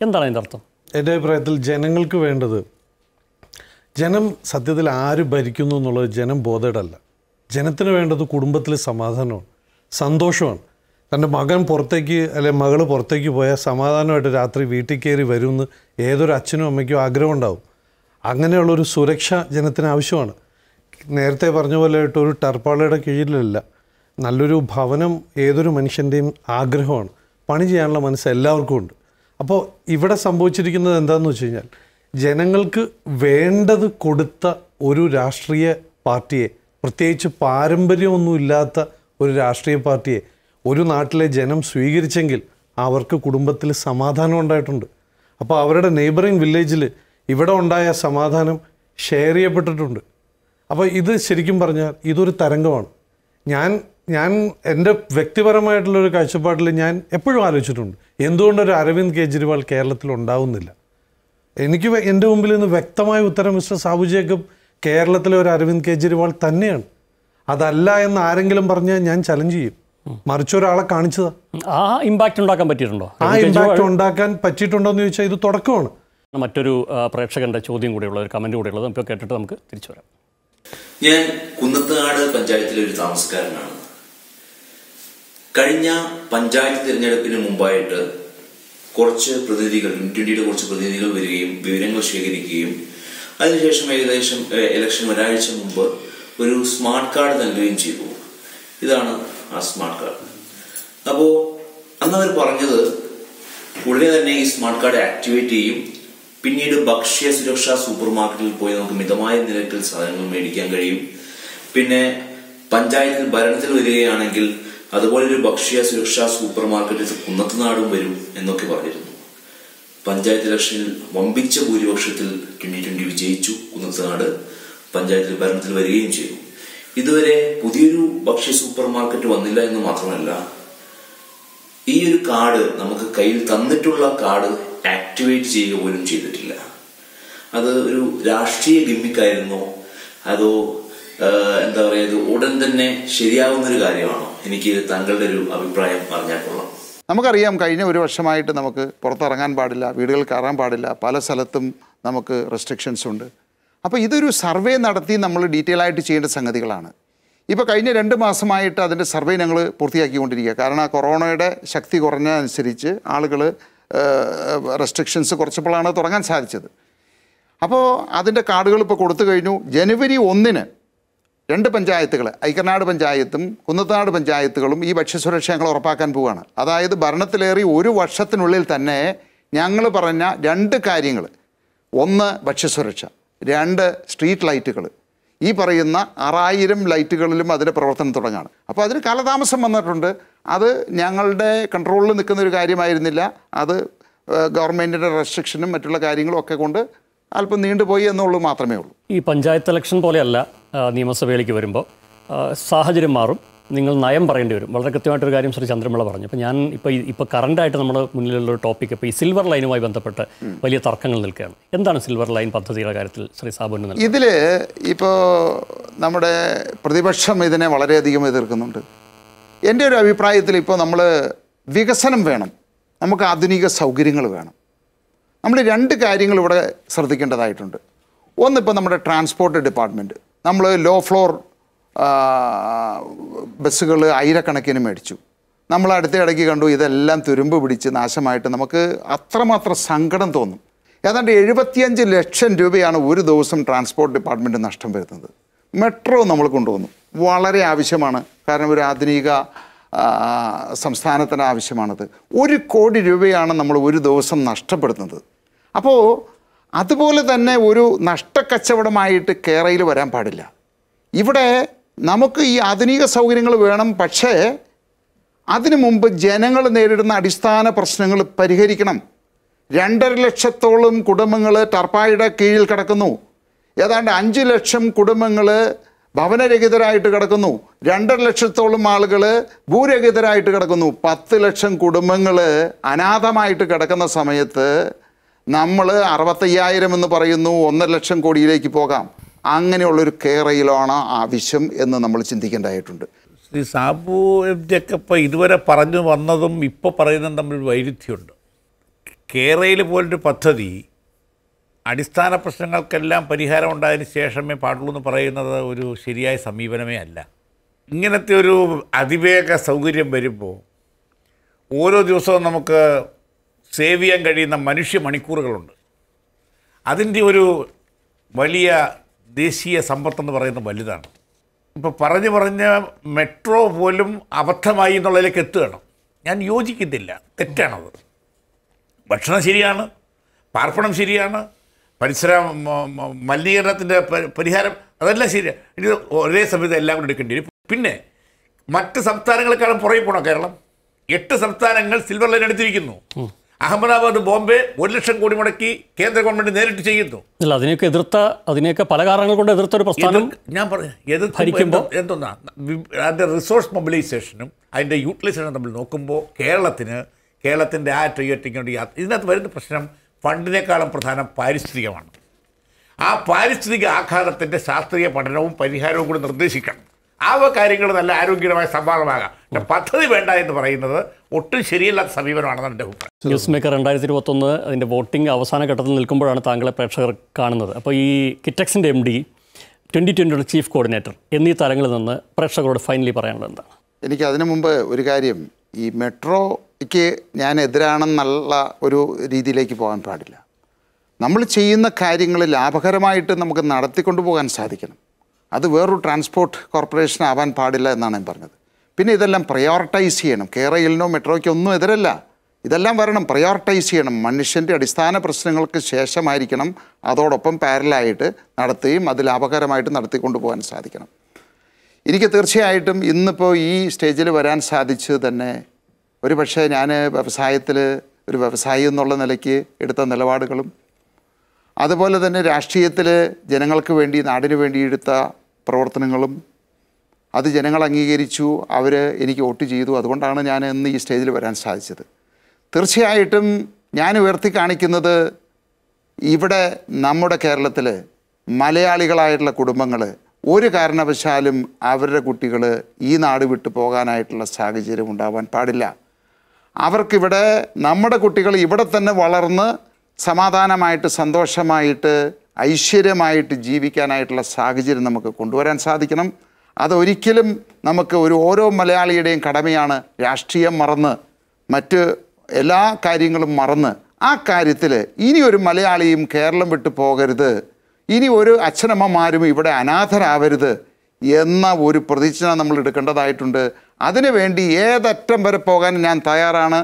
എന്താണ് അതിൻ്റെ അർത്ഥം? എൻ്റെ അഭിപ്രായത്തിൽ ജനങ്ങൾക്ക് വേണ്ടത്, ജനം സത്യത്തിൽ ആര് ഭരിക്കുന്നു എന്നുള്ളത് ജനം ബോധേഡല്ല. ജനത്തിന് വേണ്ടത് കുടുംബത്തിൽ സമാധാനമാണ്, സന്തോഷമാണ്. തൻ്റെ മകൻ പുറത്തേക്ക് അല്ലെങ്കിൽ മകൾ പുറത്തേക്ക് പോയാൽ സമാധാനമായിട്ട് രാത്രി വീട്ടിൽ കയറി വരുമെന്ന് ഏതൊരു അച്ഛനും അമ്മയ്ക്കും ആഗ്രഹം ഉണ്ടാവും. അങ്ങനെയുള്ളൊരു സുരക്ഷ ജനത്തിന് ആവശ്യമാണ്. നേരത്തെ പറഞ്ഞ പോലെ ആയിട്ട് ഒരു ടർപ്പാളയുടെ കീഴിലല്ല, നല്ലൊരു ഭവനം ഏതൊരു മനുഷ്യൻ്റെയും ആഗ്രഹമാണ്. പണി ചെയ്യാനുള്ള മനസ്സ് എല്ലാവർക്കും ഉണ്ട്. അപ്പോൾ ഇവിടെ സംഭവിച്ചിരിക്കുന്നത് എന്താണെന്ന് വെച്ച് കഴിഞ്ഞാൽ, ജനങ്ങൾക്ക് വേണ്ടത് കൊടുത്ത ഒരു രാഷ്ട്രീയ പാർട്ടിയെ, പ്രത്യേകിച്ച് പാരമ്പര്യമൊന്നുമില്ലാത്ത ഒരു രാഷ്ട്രീയ പാർട്ടിയെ ഒരു നാട്ടിലെ ജനം സ്വീകരിച്ചെങ്കിൽ അവർക്ക് കുടുംബത്തിൽ സമാധാനം ഉണ്ടായിട്ടുണ്ട്. അപ്പോൾ അവരുടെ നെയ്ബറിങ് വില്ലേജിൽ ഇവിടെ ഉണ്ടായ സമാധാനം ഷെയർ ചെയ്യപ്പെട്ടിട്ടുണ്ട്. അപ്പോൾ ഇത് ശരിക്കും പറഞ്ഞാൽ ഇതൊരു തരംഗമാണ്. ഞാൻ ഞാൻ എൻ്റെ വ്യക്തിപരമായിട്ടുള്ളൊരു കാഴ്ചപ്പാടിൽ ഞാൻ എപ്പോഴും ആലോചിച്ചിട്ടുണ്ട്, എന്തുകൊണ്ടൊരു അരവിന്ദ് കെജ്രിവാൾ കേരളത്തിൽ ഉണ്ടാവുന്നില്ല. എനിക്ക് എൻ്റെ മുമ്പിൽ നിന്ന് വ്യക്തമായ ഉത്തരം മിസ്റ്റർ സാബു ജേക്കബ് കേരളത്തിലെ ഒരു അരവിന്ദ് കെജ്രിവാൾ തന്നെയാണ്. അതല്ല എന്ന് ആരെങ്കിലും പറഞ്ഞാൽ ഞാൻ ചലഞ്ച് ചെയ്യും. മറിച്ചൊരാളെ കാണിച്ചതാ. ആ ഇമ്പാക്റ്റ് ഉണ്ടാക്കാൻ പറ്റിയിട്ടുണ്ടോ? ആ ഇമ്പാക്റ്റ് ഉണ്ടാക്കാൻ പറ്റിയിട്ടുണ്ടോ എന്ന് ചോദിച്ചാൽ ഇത് തുടക്കമാണ്. മറ്റൊരു പ്രേക്ഷകന്റെ ചോദ്യം കൂടെയുള്ള ഒരു കമന്റ് കൂടെയുള്ളത് നമുക്ക് കേട്ടിട്ട് നമുക്ക് തിരിച്ചു വരാം. ഞാൻ കുന്നത്തുകാട് പഞ്ചായത്തിലെ ഒരു താമസക്കാരനാണ്. കഴിഞ്ഞ പഞ്ചായത്ത് തിരഞ്ഞെടുപ്പിന് മുമ്പായിട്ട് കുറച്ച് പ്രതിനിധികൾ, ട്വന്റിയുടെ കുറച്ച് പ്രതിനിധികൾ വരികയും വിവരങ്ങൾ ശേഖരിക്കുകയും അതിനുശേഷം ഏകദേശം ഇലക്ഷൻ ഒരാഴ്ച മുമ്പ് ഒരു സ്മാർട്ട് കാർഡ് നൽകുകയും ചെയ്തു. ഇതാണ് ആ സ്മാർട്ട് കാർഡ്. അപ്പോൾ അന്ന് അവർ പറഞ്ഞത് ഉടനെ തന്നെ ഈ സ്മാർട്ട് കാർഡ് ആക്ടിവേറ്റ് ചെയ്യും, പിന്നീട് ഭക്ഷ്യ സുരക്ഷാ സൂപ്പർ മാർക്കറ്റിൽ പോയി നമുക്ക് മിതമായ നിരക്കിൽ സാധനങ്ങൾ മേടിക്കാൻ കഴിയും, പിന്നെ പഞ്ചായത്തിൽ ഭരണത്തിൽ വരികയാണെങ്കിൽ അതുപോലൊരു ഭക്ഷ്യ സുരക്ഷാ സൂപ്പർ മാർക്കറ്റിൽ കുന്നത്തുനാടും വരും എന്നൊക്കെ പറഞ്ഞിരുന്നു. പഞ്ചായത്ത് ഇലക്ഷനിൽ വമ്പിച്ച ഭൂരിപക്ഷത്തിൽ ട്വന്റി ട്വന്റി വിജയിച്ചു കുന്നത്തുനാട്. പഞ്ചായത്തിൽ ഭരണത്തിൽ വരികയും ചെയ്തു. ഇതുവരെ പുതിയൊരു ഭക്ഷ്യ സൂപ്പർ മാർക്കറ്റ് വന്നില്ല എന്ന് മാത്രമല്ല, ഈ ഒരു കാർഡ് നമുക്ക് കയ്യിൽ തന്നിട്ടുള്ള കാർഡ് ആക്ടിവേറ്റ് ചെയ്യുക പോലും ചെയ്തിട്ടില്ല. അത് ഒരു രാഷ്ട്രീയ ഗിമ്മിക്കായിരുന്നോ, അതോ എന്താ പറയുക, ഉടൻ തന്നെ ശരിയാവുന്നൊരു കാര്യമാണോ? എനിക്ക് താങ്കളുടെ ഒരു അഭിപ്രായം അറിഞ്ഞാൽ കൊള്ളാം. നമുക്കറിയാം, കഴിഞ്ഞ ഒരു വർഷമായിട്ട് നമുക്ക് പുറത്തിറങ്ങാൻ പാടില്ല, വീടുകൾ കയറാൻ പാടില്ല, പല സ്ഥലത്തും നമുക്ക് റെസ്ട്രിക്ഷൻസ് ഉണ്ട്. അപ്പോൾ ഇതൊരു സർവേ നടത്തി നമ്മൾ ഡീറ്റെയിൽ ആയിട്ട് ചെയ്യേണ്ട സംഗതികളാണ്. ഇപ്പോൾ കഴിഞ്ഞ രണ്ട് മാസമായിട്ട് അതിൻ്റെ സർവേ ഞങ്ങൾ പൂർത്തിയാക്കിക്കൊണ്ടിരിക്കുക. കാരണം കൊറോണയുടെ ശക്തി കുറഞ്ഞതനുസരിച്ച് ആളുകൾ റെസ്ട്രിക്ഷൻസ് കുറച്ചപ്പോഴാണ് തുടങ്ങാൻ സാധിച്ചത്. അപ്പോൾ അതിൻ്റെ കാർഡുകൾ ഇപ്പോൾ കൊടുത്തു കഴിഞ്ഞു. ജനുവരി ഒന്നിന് രണ്ട് പഞ്ചായത്തുകൾ, ഐക്കനാട് പഞ്ചായത്തും കുന്നത്തനാട് പഞ്ചായത്തുകളും ഈ ഭക്ഷ്യസുരക്ഷ ഞങ്ങൾ ഉറപ്പാക്കാൻ പോവുകയാണ്. അതായത് ഭരണത്തിലേറി ഒരു വർഷത്തിനുള്ളിൽ തന്നെ ഞങ്ങൾ പറഞ്ഞ രണ്ട് കാര്യങ്ങൾ: ഒന്ന് ഭക്ഷ്യസുരക്ഷ, രണ്ട് സ്ട്രീറ്റ് ലൈറ്റുകൾ. ഈ പറയുന്ന ആറായിരം ലൈറ്റുകളിലും അതിൻ്റെ പ്രവർത്തനം തുടങ്ങുകയാണ്. അപ്പോൾ അതിന് കാലതാമസം വന്നിട്ടുണ്ട്. അത് ഞങ്ങളുടെ കൺട്രോളിൽ നിൽക്കുന്നൊരു കാര്യമായിരുന്നില്ല. അത് ഗവൺമെൻറ്റിൻ്റെ റെസ്ട്രിക്ഷനും മറ്റുള്ള കാര്യങ്ങളും ഒക്കെ കൊണ്ട് അല്പം നീണ്ടുപോയി എന്നുള്ളത് മാത്രമേ ഉള്ളൂ. ഈ പഞ്ചായത്ത് ഇലക്ഷൻ പോലെയല്ല, നിയമസഭയിലേക്ക് വരുമ്പോൾ സാഹചര്യം മാറും, നിങ്ങൾ നയം പറയേണ്ടി വരും. വളരെ കൃത്യമായിട്ടൊരു കാര്യം ശ്രീ ചന്ദ്രമുള്ള പറഞ്ഞു. അപ്പോൾ ഞാൻ ഇപ്പോൾ ഇപ്പോൾ കറണ്ടായിട്ട് നമ്മുടെ മുന്നിലുള്ളൊരു ടോപ്പിക് ഇപ്പോൾ ഈ സിൽവർ ലൈനുമായി ബന്ധപ്പെട്ട് വലിയ തർക്കങ്ങൾ നിൽക്കുകയാണ്. എന്താണ് സിൽവർ ലൈൻ പദ്ധതിയുടെ കാര്യത്തിൽ ശ്രീ സാബുവിന്? ഇതിൽ ഇപ്പോൾ നമ്മുടെ പ്രതിപക്ഷം ഇതിനെ വളരെയധികം എതിർക്കുന്നുണ്ട്. എൻ്റെ ഒരു അഭിപ്രായത്തിൽ ഇപ്പോൾ നമ്മൾ വികസനം വേണം, നമുക്ക് ആധുനിക സൗകര്യങ്ങൾ വേണം. നമ്മൾ രണ്ട് കാര്യങ്ങൾ ഇവിടെ ശ്രദ്ധിക്കേണ്ടതായിട്ടുണ്ട്. ഒന്നിപ്പോൾ നമ്മുടെ ട്രാൻസ്പോർട്ട് ഡിപ്പാർട്ട്മെൻറ്റ്, നമ്മൾ ലോ ഫ്ലോർ ബസ്സുകൾ ആയിരക്കണക്കിന് മേടിച്ചു. നമ്മൾ അടുത്തിടയ്ക്ക് കണ്ടു ഇതെല്ലാം തുരുമ്പ് പിടിച്ച് നാശമായിട്ട് നമുക്ക് അത്രമാത്രം സങ്കടം തോന്നും. ഏതാണ്ട് എഴുപത്തിയഞ്ച് ലക്ഷം രൂപയാണ് ഒരു ദിവസം ട്രാൻസ്പോർട്ട് ഡിപ്പാർട്ട്മെൻറ്റ് നഷ്ടം വരുന്നത്. മെട്രോ നമ്മൾ കൊണ്ടുവന്നു, വളരെ ആവശ്യമാണ്, കാരണം ഒരു ആധുനിക സംസ്ഥാനത്തിന് ആവശ്യമാണത്. ഒരു കോടി രൂപയാണ് നമ്മൾ ഒരു ദിവസം നഷ്ടപ്പെടുന്നത്. അപ്പോൾ അതുപോലെ തന്നെ ഒരു നഷ്ടക്കച്ചവടമായിട്ട് കേരളയിൽ വരാൻ പാടില്ല. ഇവിടെ നമുക്ക് ഈ ആധുനിക സൗകര്യങ്ങൾ വേണം, പക്ഷേ അതിനു മുമ്പ് ജനങ്ങൾ നേരിടുന്ന അടിസ്ഥാന പ്രശ്നങ്ങൾ പരിഹരിക്കണം. രണ്ടര ലക്ഷത്തോളം കുടുംബങ്ങൾ ടർപ്പായുടെ കീഴിൽ കിടക്കുന്നു. ഏതാണ്ട് അഞ്ച് ലക്ഷം കുടുംബങ്ങൾ ഭവനരഹിതരായിട്ട് കിടക്കുന്നു. രണ്ടര ലക്ഷത്തോളം ആളുകൾ ഭൂരഹിതരായിട്ട് കിടക്കുന്നു. പത്ത് ലക്ഷം കുടുംബങ്ങൾ അനാഥമായിട്ട് കിടക്കുന്ന സമയത്ത് നമ്മൾ അറുപത്തയ്യായിരം എന്ന് പറയുന്നു, ഒന്നര ലക്ഷം കോടിയിലേക്ക് പോകാം. അങ്ങനെയുള്ളൊരു കേരളയിലാണ് ആവശ്യം എന്ന് നമ്മൾ ചിന്തിക്കേണ്ടതായിട്ടുണ്ട്. ശ്രീ സാബു എം ജക്കപ്പ് ഇതുവരെ പറഞ്ഞു വന്നതും ഇപ്പോൾ പറയുന്നതും തമ്മിൽ വൈരുദ്ധ്യമുണ്ട്. കേരളയിൽ പോലൊരു പദ്ധതി അടിസ്ഥാന പ്രശ്നങ്ങൾക്കെല്ലാം പരിഹാരം ഉണ്ടായതിന് ശേഷമേ പാടുള്ളൂ എന്ന് പറയുന്നത് ഒരു ശരിയായ സമീപനമേ അല്ല. ഇങ്ങനത്തെ ഒരു അതിവേഗ സൗകര്യം വരുമ്പോൾ ഓരോ ദിവസവും നമുക്ക് സേവ് ചെയ്യാൻ കഴിയുന്ന മനുഷ്യ മണിക്കൂറുകളുണ്ട്. അതിൻ്റെ ഒരു വലിയ ദേശീയ സമ്പത്തെന്ന് പറയുന്നത് വലുതാണ്. ഇപ്പോൾ പറഞ്ഞു പറഞ്ഞ മെട്രോ പോലും അബദ്ധമായി എന്നുള്ളതിലേക്ക് എത്തുകയാണ്. ഞാൻ യോജിക്കുന്നില്ല, തെറ്റാണത്. ഭക്ഷണം ശരിയാണ്, പാർപ്പിടം ശരിയാണ്, പരിസര മലിനീകരണത്തിൻ്റെ പരിഹാരം അതെല്ലാം ശരിയാണ്. ഇനി ഒരേ സമയത്ത് എല്ലാം കൂടി എടുക്കേണ്ടി വരും. പിന്നെ മറ്റ് സംസ്ഥാനങ്ങളെക്കാളും പുറകെ പോകണം കേരളം. എട്ട് സംസ്ഥാനങ്ങൾ സിൽവർ ലൈൻ എടുത്തിരിക്കുന്നു. അഹമ്മദാബാദ്, ബോംബെ ഒരു ലക്ഷം കോടി മുടക്കി കേന്ദ്ര ഗവൺമെന്റ് നേരിട്ട് ചെയ്യുന്നു. അല്ല, അതിനെയൊക്കെ എതിർത്ത, അതിനെയൊക്കെ പല കാരണങ്ങൾ കൊണ്ട് എതിർത്ത ഒരു പ്രസ്ഥാനം ഞാൻ പറഞ്ഞു എന്തോന്നാ, അതിൻ്റെ റിസോഴ്സ് മൊബിലൈസേഷനും അതിൻ്റെ യൂട്ടിലൈസേഷനും നമ്മൾ നോക്കുമ്പോൾ കേരളത്തിന് കേരളത്തിൻ്റെ ആ ടൊയ്യറ്റിങ്ങോട്ട് ഇതിനകത്ത് വരുന്ന പ്രശ്നം ഫണ്ടിനേക്കാളും പ്രധാനം പാരിസ്ഥിതികമാണ്. ആ പാരിസ്ഥിതിക ആഘാതത്തിൻ്റെ ശാസ്ത്രീയ പഠനവും പരിഹാരവും കൂടി നിർദ്ദേശിക്കണം. ആ കാര്യങ്ങൾ നല്ല ആരോഗ്യകരമായ സംഭാവനമാകാം. പദ്ധതി വേണ്ട എന്ന് പറയുന്നത് ഒട്ടും ശരിയല്ലാത്ത സമീപനമാണെന്ന് എൻ്റെ അഭിപ്രായം. ന്യൂസ് മേക്കർ രണ്ടായിരത്തി ഇരുപത്തൊന്ന് അതിൻ്റെ വോട്ടിംഗ് അവസാന ഘട്ടത്തിൽ നിൽക്കുമ്പോഴാണ് താങ്കളെ പ്രേക്ഷകർ കാണുന്നത്. അപ്പോൾ ഈ കിറ്റക്സിൻ്റെ എം ഡി, ട്വൻ്റി ട്വൻ്റിയുടെ ചീഫ് കോർഡിനേറ്റർ എന്നീ തലങ്ങളിൽ നിന്ന് പ്രേക്ഷകരോട് ഫൈനലി പറയാനുള്ളത് എന്താണ്? എനിക്ക് അതിനു മുമ്പ് ഒരു കാര്യം, ഈ മെട്രോയ്ക്ക് ഞാൻ എതിരാണെന്നുള്ള ഒരു രീതിയിലേക്ക് പോകാൻ പാടില്ല. നമ്മൾ ചെയ്യുന്ന കാര്യങ്ങൾ ലാഭകരമായിട്ട് നമുക്ക് നടത്തിക്കൊണ്ടു പോകാൻ സാധിക്കണം. അത് വേറൊരു ട്രാൻസ്പോർട്ട് കോർപ്പറേഷൻ ആവാൻ പാടില്ല എന്നാണ് ഞാൻ പറഞ്ഞത്. പിന്നെ ഇതെല്ലാം പ്രയോറിറ്റൈസ് ചെയ്യണം. കേരളയിലിനോ മെട്രോയ്ക്കോ ഒന്നും എതിരല്ല, ഇതെല്ലാം വരണം, പ്രയോറിറ്റൈസ് ചെയ്യണം. മനുഷ്യൻ്റെ അടിസ്ഥാന പ്രശ്നങ്ങൾക്ക് ശേഷമായിരിക്കണം, അതോടൊപ്പം പാരലായിട്ട് നടത്തുകയും അത് ലാഭകരമായിട്ട് നടത്തിക്കൊണ്ടു പോകാൻ സാധിക്കണം. എനിക്ക് തീർച്ചയായിട്ടും ഇന്നിപ്പോൾ ഈ സ്റ്റേജിൽ വരാൻ സാധിച്ചു തന്നെ ഒരു പക്ഷേ ഞാൻ വ്യവസായത്തിൽ ഒരു വ്യവസായി എന്നുള്ള നിലയ്ക്ക് എടുത്ത നിലപാടുകളും അതുപോലെ തന്നെ രാഷ്ട്രീയത്തിൽ ജനങ്ങൾക്ക് വേണ്ടി നാടിനു വേണ്ടി എടുത്ത പ്രവർത്തനങ്ങളും അത് ജനങ്ങൾ അംഗീകരിച്ചു, അവർ എനിക്ക് വോട്ട് ചെയ്തു, അതുകൊണ്ടാണ് ഞാൻ ഇന്ന് ഈ സ്റ്റേജിൽ വരാൻ സാധിച്ചത്. തീർച്ചയായിട്ടും ഞാൻ ഉയർത്തി കാണിക്കുന്നത് ഇവിടെ നമ്മുടെ കേരളത്തിൽ മലയാളികളായിട്ടുള്ള കുടുംബങ്ങൾ ഒരു കാരണവശാലും അവരുടെ കുട്ടികൾ ഈ നാട് വിട്ടു പോകാനായിട്ടുള്ള സാഹചര്യം ഉണ്ടാവാൻ പാടില്ല. അവർക്കിവിടെ നമ്മുടെ കുട്ടികൾ ഇവിടെ തന്നെ വളർന്ന് സമാധാനമായിട്ട് സന്തോഷമായിട്ട് ഐശ്വര്യമായിട്ട് ജീവിക്കാനായിട്ടുള്ള സാഹചര്യം നമുക്ക് കൊണ്ടുവരാൻ സാധിക്കണം. അതൊരിക്കലും നമുക്ക് ഒരു ഓരോ മലയാളിയുടെയും കടമയാണ്. രാഷ്ട്രീയം മറന്ന് മറ്റ് എല്ലാ കാര്യങ്ങളും മറന്ന് ആ കാര്യത്തിൽ ഇനി ഒരു മലയാളിയും കേരളം വിട്ടു പോകരുത്, ഇനി ഒരു അച്ഛനമ്മമാരും ഇവിടെ അനാഥരാവരുത് എന്ന ഒരു പ്രതിജ്ഞ നമ്മൾ എടുക്കേണ്ടതായിട്ടുണ്ട്. അതിനുവേണ്ടി ഏതറ്റം വരെ പോകാൻ ഞാൻ തയ്യാറാണ്.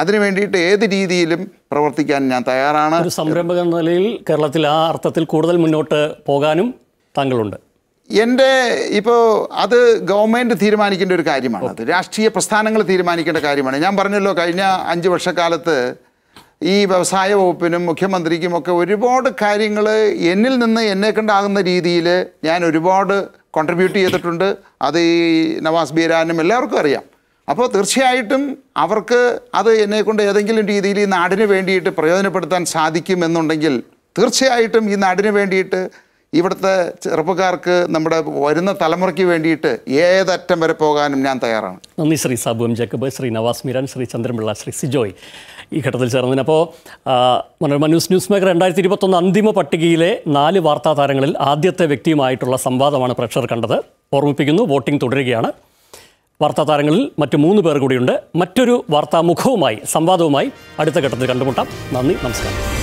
അതിനു വേണ്ടിയിട്ട് ഏത് രീതിയിലും പ്രവർത്തിക്കാൻ ഞാൻ തയ്യാറാണ്. ഒരു സംരംഭക എന്ന നിലയിൽ കേരളത്തിൽ ആ അർത്ഥത്തിൽ കൂടുതൽ മുന്നോട്ട് പോകാനും താങ്കളുണ്ട്. എൻ്റെ ഇപ്പോൾ അത് ഗവൺമെൻറ് തീരുമാനിക്കേണ്ട ഒരു കാര്യമാണ്, അത് രാഷ്ട്രീയ പ്രസ്ഥാനങ്ങൾ തീരുമാനിക്കേണ്ട കാര്യമാണ്. ഞാൻ പറഞ്ഞല്ലോ, കഴിഞ്ഞ അഞ്ച് വർഷക്കാലത്ത് ഈ വ്യവസായ വകുപ്പിനും മുഖ്യമന്ത്രിക്കുമൊക്കെ ഒരുപാട് കാര്യങ്ങൾ എന്നിൽ നിന്ന് എന്നെ കണ്ടാകുന്ന രീതിയിൽ ഞാൻ ഒരുപാട് കോൺട്രിബ്യൂട്ട് ചെയ്തിട്ടുണ്ട്. അത് ഈ നവാസ് ബീരാനും എല്ലാവർക്കും അറിയാം. അപ്പോൾ തീർച്ചയായിട്ടും അവർക്ക് അത് എന്നെക്കൊണ്ട് ഏതെങ്കിലും രീതിയിൽ ഈ നാടിന് വേണ്ടിയിട്ട് പ്രയോജനപ്പെടുത്താൻ സാധിക്കുമെന്നുണ്ടെങ്കിൽ തീർച്ചയായിട്ടും ഈ നാടിന് വേണ്ടിയിട്ട് ഇവിടുത്തെ ചെറുപ്പക്കാർക്ക് നമ്മുടെ വരുന്ന തലമുറയ്ക്ക് വേണ്ടിയിട്ട് ഏതറ്റം വരെ പോകാനും ഞാൻ തയ്യാറാണ്. നന്ദി ശ്രീ സാബു എം ജേക്കബ്, ശ്രീ നവാസ് മീരാൻ, ശ്രീ ചന്ദ്രൻപിള്ള, ശ്രീ സിജോയ് ഈ ഘട്ടത്തിൽ ചേർന്നതിന്. അപ്പോൾ മനോരമ ന്യൂസ് ന്യൂസ്മേക്കർ രണ്ടായിരത്തി ഇരുപത്തൊന്ന് അന്തിമ പട്ടികയിലെ നാല് വാർത്താ താരങ്ങളിൽ ആദ്യത്തെ വ്യക്തിയുമായിട്ടുള്ള സംവാദമാണ് പ്രേക്ഷകർ കണ്ടത്. ഓർമ്മിപ്പിക്കുന്നു, വോട്ടിംഗ് തുടരുകയാണ്. വാർത്താ താരങ്ങളിൽ മറ്റ് മൂന്ന് പേർ കൂടിയുണ്ട്. മറ്റൊരു വാർത്താമുഖവുമായി സംവാദവുമായി അടുത്ത ഘട്ടത്തിൽ കണ്ടുമുട്ടാം. നന്ദി, നമസ്കാരം.